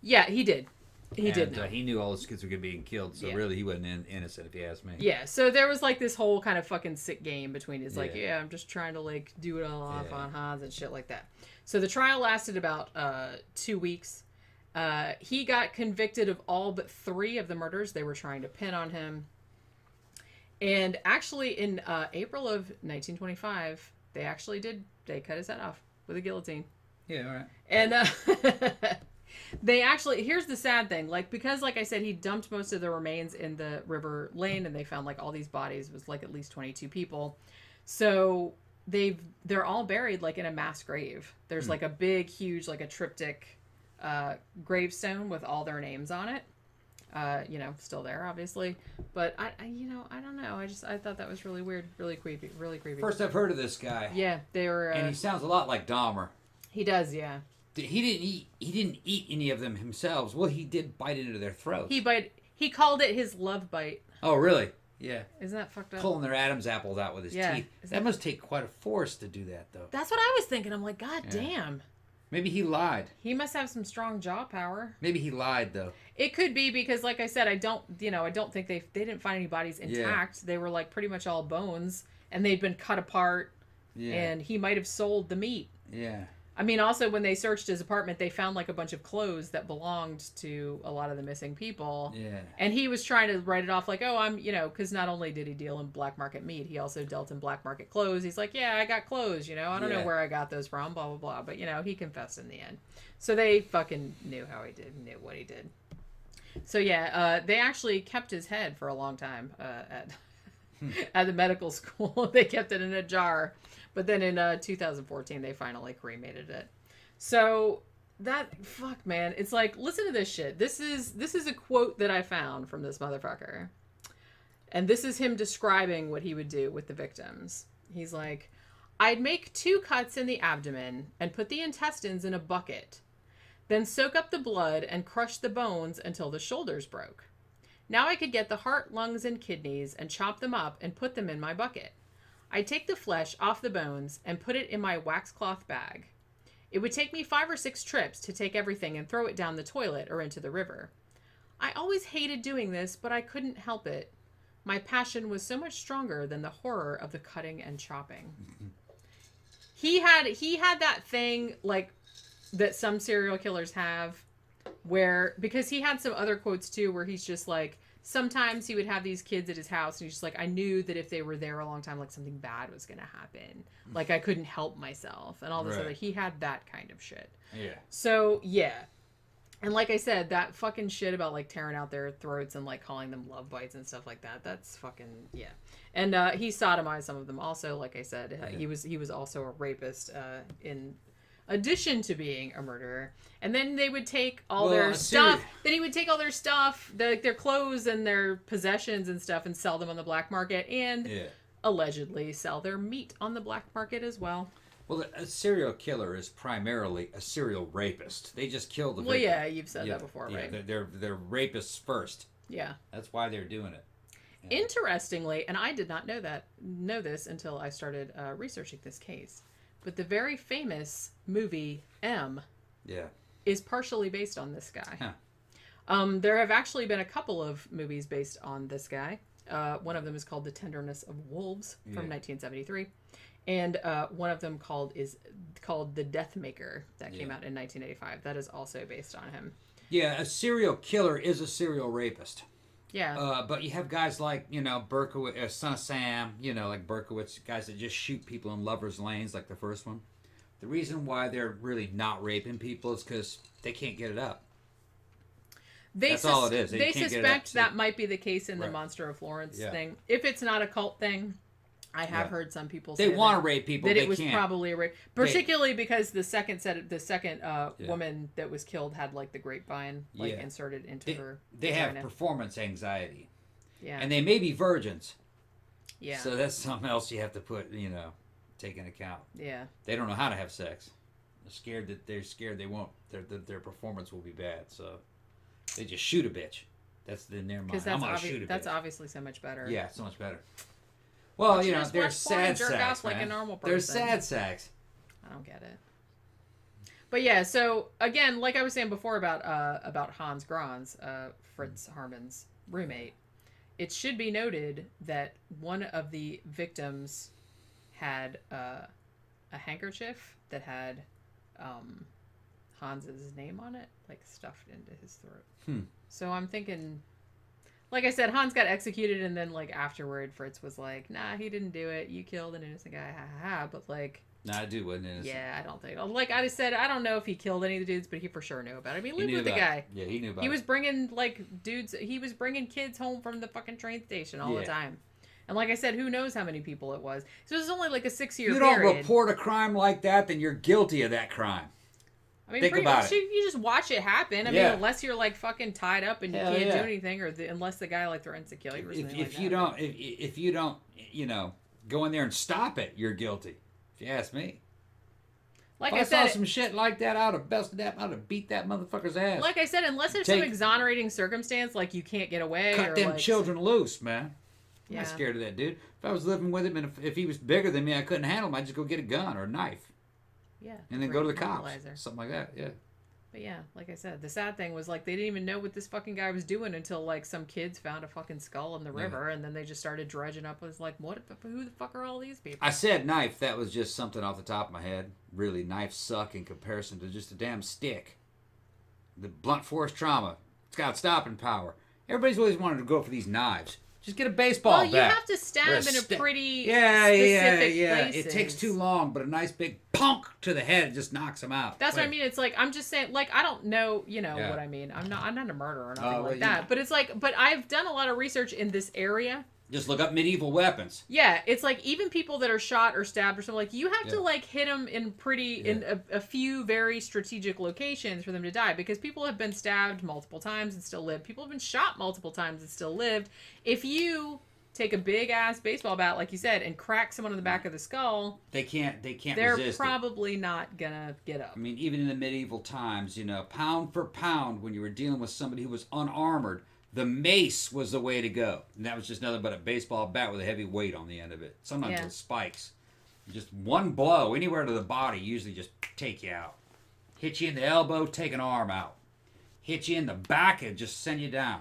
Yeah, he did. He did know. He knew all his kids were being killed, so really he wasn't innocent, if you ask me. Yeah, so there was, like, this whole kind of fucking sick game between his, like, yeah, I'm just trying to, like, do it all off on Hans and shit like that. So the trial lasted about 2 weeks. He got convicted of all but 3 of the murders they were trying to pin on him. And actually, in April of 1925, they cut his head off with a guillotine. Yeah, all right. And they actually, here's the sad thing, like, because, like I said, he dumped most of the remains in the river Lane, and they found, like, all these bodies, was, like, at least 22 people. So they're all buried, like, in a mass grave. There's like a big, huge, like, a triptych gravestone with all their names on it. You know, still there, obviously. But I you know, I don't know. I thought that was really weird, really creepy, really creepy. First I've heard of this guy. Yeah, they were. And he sounds a lot like Dahmer. He does, yeah. He didn't eat any of them himself. Well, he did bite into their throats. He called it his love bite. Oh, really? Yeah. Isn't that fucked up? Pulling their Adam's apples out with his teeth. That must take quite a force to do that, though. That's what I was thinking. I'm like, God damn. Maybe he lied. He must have some strong jaw power. Maybe he lied, though. It could be because, like I said, I don't think they didn't find any bodies intact. Yeah. They were like pretty much all bones, and they'd been cut apart. Yeah. And he might have sold the meat. Yeah. I mean, also when they searched his apartment, they found like a bunch of clothes that belonged to a lot of the missing people. Yeah. And he was trying to write it off like, oh, I'm, you know, because not only did he deal in black market meat, he also dealt in black market clothes. He's like, yeah, I got clothes, you know, I don't know where I got those from, blah, blah, blah. But, you know, he confessed in the end. So they fucking knew how he did, knew what he did. So, yeah, they actually kept his head for a long time at the medical school. They kept it in a jar. But then in 2014, they finally cremated it. So fuck, man. It's like, listen to this shit. This is a quote that I found from this motherfucker. And this is him describing what he would do with the victims. He's like, I'd make 2 cuts in the abdomen and put the intestines in a bucket. Then soak up the blood and crush the bones until the shoulders broke. Now I could get the heart, lungs, and kidneys and chop them up and put them in my bucket. I'd take the flesh off the bones and put it in my wax cloth bag. It would take me 5 or 6 trips to take everything and throw it down the toilet or into the river. I always hated doing this, but I couldn't help it. My passion was so much stronger than the horror of the cutting and chopping. He had that thing like that some serial killers have where, because he had some other quotes too, where he's just like, sometimes he would have these kids at his house and he's just like, I knew that if they were there a long time, like something bad was going to happen. Like I couldn't help myself and all this other, he had that kind of shit. Yeah. So yeah. And like I said, that fucking shit about like tearing out their throats and like calling them love bites and stuff like that. That's fucking, yeah. And, he sodomized some of them also. Like I said, he was also a rapist, in addition to being a murderer. And then they would take all their stuff. Then he would take all their stuff, their clothes and their possessions and stuff, and sell them on the black market and allegedly sell their meat on the black market as well. Well, a serial killer is primarily a serial rapist. They just kill the victim. Well, yeah, you've said that before, right? Yeah, they're rapists first. Yeah. That's why they're doing it. Yeah. Interestingly, and I did not know this until I started researching this case, but the very famous movie M is partially based on this guy. Huh. There have actually been a couple of movies based on this guy. One of them is called The Tenderness of Wolves from 1973. And one of them is called The Death Maker that came out in 1985. That is also based on him. Yeah, a serial killer is a serial rapist. Yeah. But you have guys like, you know, Berkowitz, Son of Sam, you know, like Berkowitz, guys that just shoot people in lover's lanes like the first one. The reason why they're really not raping people is because they can't get it up. That's all it is. They suspect that might be the case in the Monster of Florence thing. If it's not a cult thing, I have heard some people say they want to rape people. That it was probably a rape, particularly because the second woman that was killed had like the grapevine like inserted into her. They have performance anxiety, and they may be virgins, So that's something else you have to take into account. Yeah, they don't know how to have sex. They're scared they won't. Their performance will be bad, so they just shoot a bitch. That's in their mind. I'm gonna shoot a bitch. That's obviously so much better. Yeah, so much better. Well, you know, they're sad sacks, like a normal person. They're sad sacks. I don't get it. But yeah, so again, like I was saying before about Hans Grans, Fritz Haarman's roommate, it should be noted that one of the victims had a handkerchief that had Hans's name on it, like stuffed into his throat. Hmm. So I'm thinking. Like I said, Hans got executed, and then, like, afterward, Fritz was like, nah, he didn't do it. You killed an innocent guy, ha, ha, ha. But, like... Nah, I do wasn't innocent. Yeah, I don't think... Like I said, I don't know if he killed any of the dudes, but he for sure knew about it. I mean, he lived with the guy. Yeah, he knew about it. He was bringing, like, dudes... He was bringing kids home from the fucking train station all the time. And like I said, who knows how many people it was. So it was only, like, a 6-year period. You don't report a crime like that, then you're guilty of that crime. I mean, think about much, it. You just watch it happen. I mean, unless you're like fucking tied up and you can't do anything, or unless the guy like threatens to kill you or something. If you don't, you know, go in there and stop it, you're guilty. If you ask me. Like if I said, I saw some shit like that, I would have busted that. I would have beat that motherfucker's ass. Like I said, unless there's some exonerating circumstance, like you can't get away. Cut them children loose, man. I'm not scared of that dude. If I was living with him and if he was bigger than me, I couldn't handle him. I'd just go get a gun or a knife. Yeah. And then go to the cops. Something like that, yeah. But yeah, like I said, the sad thing was like they didn't even know what this fucking guy was doing until like some kids found a fucking skull in the river and then they just started dredging up with like, who the fuck are all these people? I said knife. That was just something off the top of my head. Really, knives suck in comparison to just a damn stick. The blunt force trauma. It's got stopping power. Everybody's always wanted to go for these knives. Just get a baseball bat. Well, you have to stab in a pretty specific places. It takes too long, but a nice big punk to the head just knocks him out. That's what I mean. It's like, I'm just saying, like, I don't know, you know what I mean. I'm not a murderer or nothing like that. But it's like, but I've done a lot of research in this area. Just look up medieval weapons. Yeah, it's like even people that are shot or stabbed or something, like you have to like hit them in a few very strategic locations for them to die, because people have been stabbed multiple times and still lived. People have been shot multiple times and still lived. If you take a big ass baseball bat, like you said, and crack someone in the back of the skull, they can't resist. They're probably not gonna get up. I mean, even in the medieval times, you know, pound for pound, when you were dealing with somebody who was unarmored, the mace was the way to go. And that was just nothing but a baseball bat with a heavy weight on the end of it. Sometimes with spikes. Just one blow, anywhere to the body, usually just take you out. Hit you in the elbow, take an arm out. Hit you in the back and just send you down.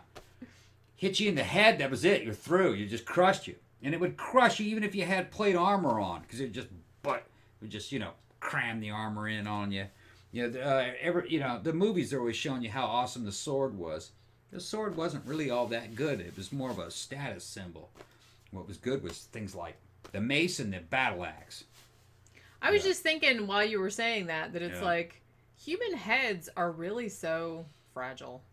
Hit you in the head, that was it. You're through. You just crushed you. And it would crush you even if you had plate armor on, because it would just, you know, cram the armor in on you. You know, the movies are always showing you how awesome the sword was. The sword wasn't really all that good. It was more of a status symbol. What was good was things like the mace and the battle axe. I was just thinking while you were saying that it's like human heads are really so fragile.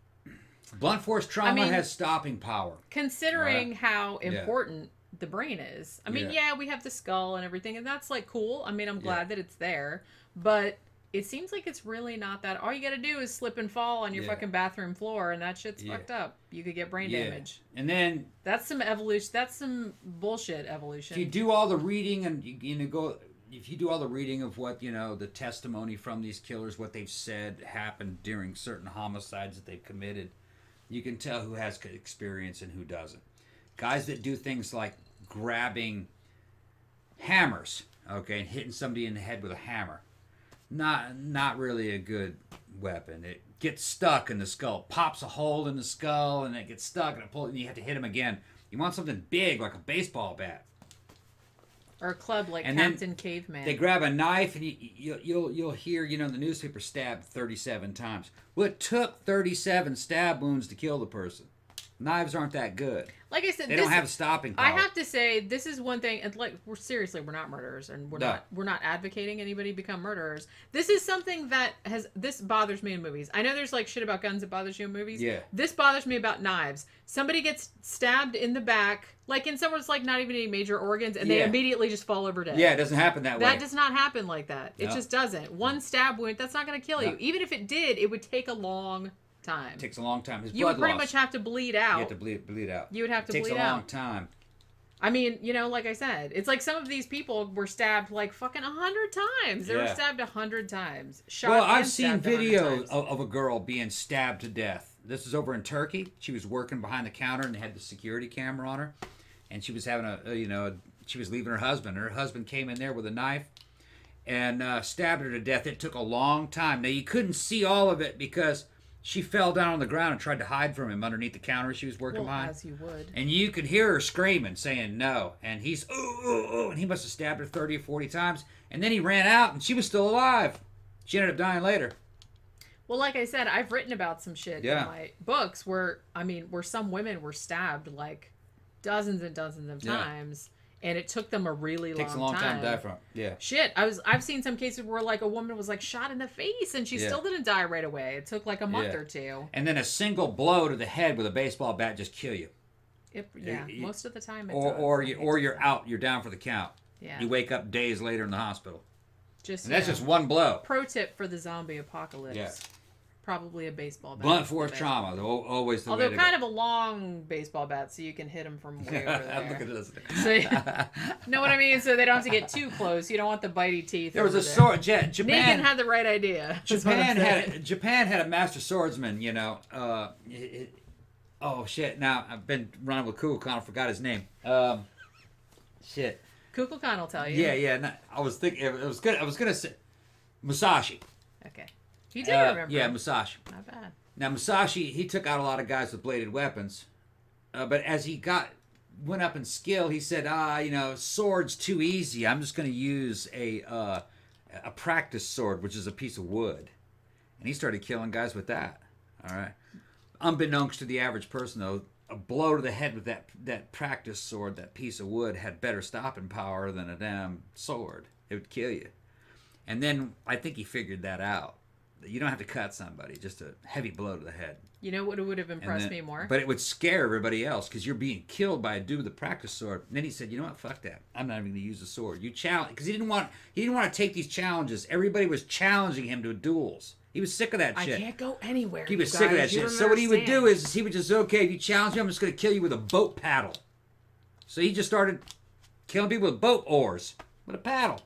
Blunt force trauma has stopping power. Considering how important the brain is. I mean, we have the skull and everything, and that's like cool. I mean, I'm glad that it's there, but it seems like it's really not that. All you got to do is slip and fall on your fucking bathroom floor, and that shit's fucked up. You could get brain damage. And then that's some evolution. That's some bullshit evolution. If you do all the reading and if you do all the reading of what the testimony from these killers, what they've said happened during certain homicides that they've committed, you can tell who has experience and who doesn't. Guys that do things like grabbing hammers, and hitting somebody in the head with a hammer. Not really a good weapon. It gets stuck in the skull, pops a hole in the skull, and it gets stuck, and it pulls, and you have to hit him again. You want something big like a baseball bat or a club, like Captain Caveman. They grab a knife, and you'll hear the newspaper, stabbed 37 times. Well, it took 37 stab wounds to kill the person. Knives aren't that good. Like I said, they don't have a stopping power. I have to say, this is one thing, and like, we're not murderers, and we're not advocating anybody become murderers. This is something that this bothers me in movies. I know there's like shit about guns that bothers you in movies. Yeah. This bothers me about knives. Somebody gets stabbed in the back, like in someone's like not even any major organs, and they immediately just fall over dead. Yeah, it doesn't happen that way. That does not happen like that. No. It just doesn't. One stab wound, that's not going to kill you. Even if it did, it would take a long time. It takes a long time. His blood would pretty much have to bleed out. You have to bleed out. You would have to bleed out. It takes a long time. I mean, like I said, it's like some of these people were stabbed like fucking 100 times. They were stabbed 100 times. Well, I've seen videos of a girl being stabbed to death. This is over in Turkey. She was working behind the counter, and they had the security camera on her. And she was having she was leaving her husband. Her husband came in there with a knife and stabbed her to death. It took a long time. Now, you couldn't see all of it because she fell down on the ground and tried to hide from him underneath the counter she was working behind. As you would. And you could hear her screaming, saying no. And he's, ooh, ooh, ooh. And he must have stabbed her 30 or 40 times. And then he ran out, and she was still alive. She ended up dying later. Well, like I said, I've written about some shit in my books where some women were stabbed like dozens and dozens of times. And it took them a really long time. Takes a long time to die from. Yeah. Shit, I've seen some cases where like a woman was like shot in the face and she still didn't die right away. It took like a month or two. And then a single blow to the head with a baseball bat just kill you. Most of the time. Or you're out. You're down for the count. Yeah. You wake up days later in the hospital. Just, and that's just one blow. Pro tip for the zombie apocalypse. Yeah. Probably a baseball bat. Blunt force trauma. Always the way to go. Although kind of a long baseball bat, so you can hit them from way over there. Look at this. So, know what I mean? So they don't have to get too close. You don't want the bitey teeth. There was a sword. Japan had the right idea. Japan had a master swordsman, you know. Oh, shit. Now, I've been running with Kukulkan. I forgot his name. Shit. Kukulkan will tell you. Yeah, yeah. No, I was thinking, it was good. I was going to say Musashi. Okay. You do remember. Yeah, Musashi. Not bad. Now, Musashi, he took out a lot of guys with bladed weapons. But as he went up in skill, he said, you know, sword's too easy. I'm just going to use a practice sword, which is a piece of wood. And he started killing guys with that. All right. Unbeknownst to the average person, though, a blow to the head with that practice sword, that piece of wood, had better stopping power than a damn sword. It would kill you. And then I think he figured that out. You don't have to cut somebody, just a heavy blow to the head. You know what would have impressed me more? But it would scare everybody else because you're being killed by a dude with a practice sword. And then he said, you know what, fuck that. I'm not even going to use the sword. You challenge, because he didn't want to take these challenges. Everybody was challenging him to duels. He was sick of that shit. I can't go anywhere. He was sick of that shit. So what he would do is he would just, okay, if you challenge me, I'm just going to kill you with a boat paddle. So he just started killing people with boat oars, with a paddle.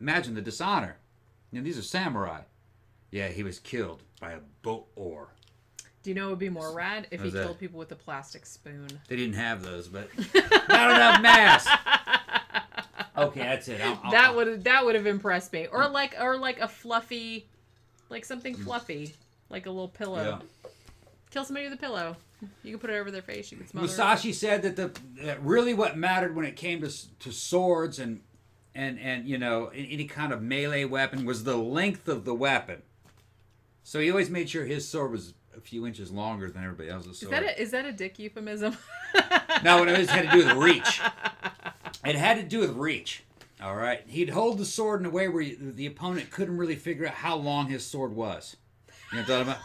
Imagine the dishonor. You know, these are samurai. Yeah, he was killed by a boat oar. Do you know it would be more rad if he killed people with a plastic spoon? They didn't have those, but not enough mass. Okay, that's it. That would have impressed me, or like a fluffy, like something fluffy, like a little pillow. Yeah. Kill somebody with a pillow. You can put it over their face. You can smother. Musashi said that that really what mattered when it came to swords and you know, any kind of melee weapon was the length of the weapon. So he always made sure his sword was a few inches longer than everybody else's sword. Is that a dick euphemism? No, it had to do with reach. It had to do with reach. All right. He'd hold the sword in a way where the opponent couldn't really figure out how long his sword was. You know what I'm talking about?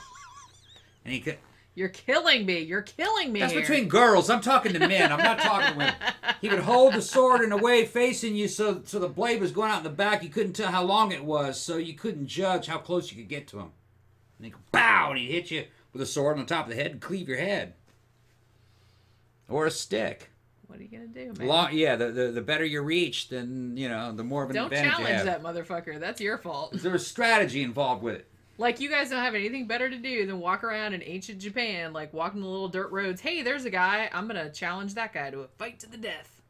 And he could... You're killing me. You're killing me. That's here. Between girls. I'm talking to men. I'm not talking to women. He would hold the sword in a way facing you so the blade was going out in the back. You couldn't tell how long it was, so you couldn't judge how close you could get to him. And he'd go, bow, and he'd hit you with a sword on the top of the head and cleave your head. Or a stick. What are you going to do, man? The better you reach, then, you know, the more of an advantage you have. Don't challenge that motherfucker. That's your fault. There was strategy involved with it. Like, you guys don't have anything better to do than walk around in ancient Japan, like walking the little dirt roads. Hey, there's a guy. I'm going to challenge that guy to a fight to the death.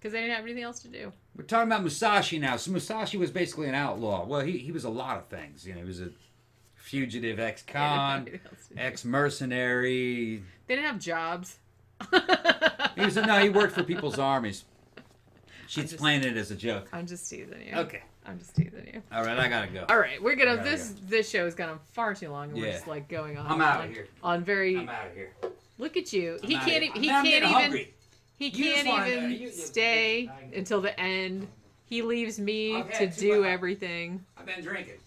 Because they didn't have anything else to do. We're talking about Musashi now. So Musashi was basically an outlaw. Well, he was a lot of things. You know, he was a... fugitive, ex-con, ex-mercenary. They didn't have jobs. He worked for people's armies. She's playing it as a joke. I'm just teasing you. Okay. I'm just teasing you. All right, I gotta go. All right, we're gonna. This show has gone on far too long, and we're just like going on. I'm out of here. Look at you. He can't even stay until the end. He leaves me to do everything. I've been drinking.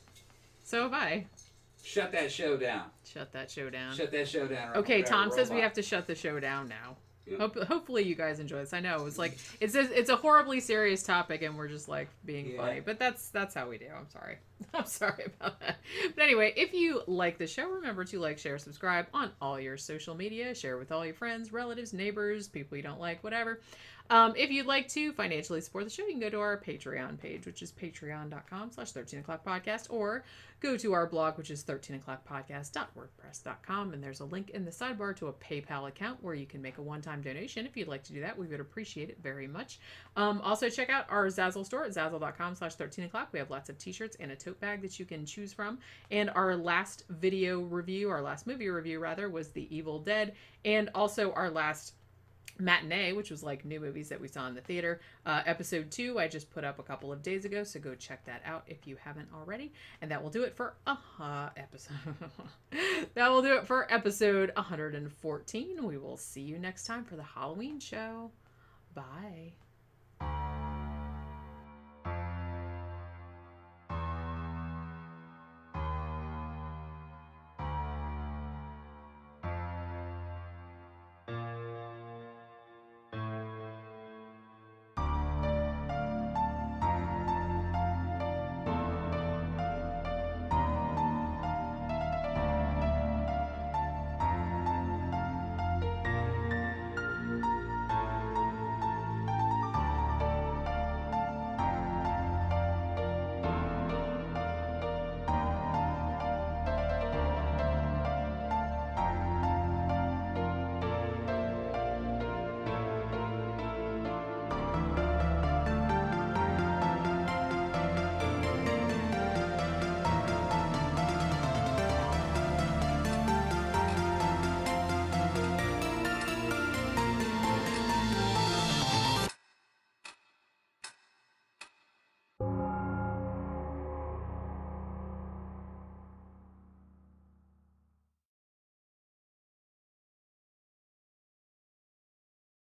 So have I. Shut that show down. Shut that show down. Shut that show down. Okay, Tom says we have to shut the show down now. Yep. Hopefully you guys enjoy this. I know it's a horribly serious topic, and we're just like being funny, but that's how we do. I'm sorry about that. But anyway, if you like the show, remember to like, share, subscribe on all your social media. Share with all your friends, relatives, neighbors, people you don't like, whatever. If you'd like to financially support the show, you can go to our Patreon page, which is patreon.com/13o'clockpodcast, or go to our blog, which is 13o'clockpodcast.wordpress.com, and there's a link in the sidebar to a PayPal account where you can make a one-time donation. If you'd like to do that, we would appreciate it very much. Also, check out our Zazzle store at zazzle.com/13o'clock. We have lots of t-shirts and a tote bag that you can choose from. And our last video review, our last movie review, rather, was The Evil Dead, and also our last matinee, which was like new movies that we saw in the theater. Episode 2 I just put up a couple of days ago, so go check that out if you haven't already. And that will do it for episode 114. We will see you next time for the Halloween show. Bye.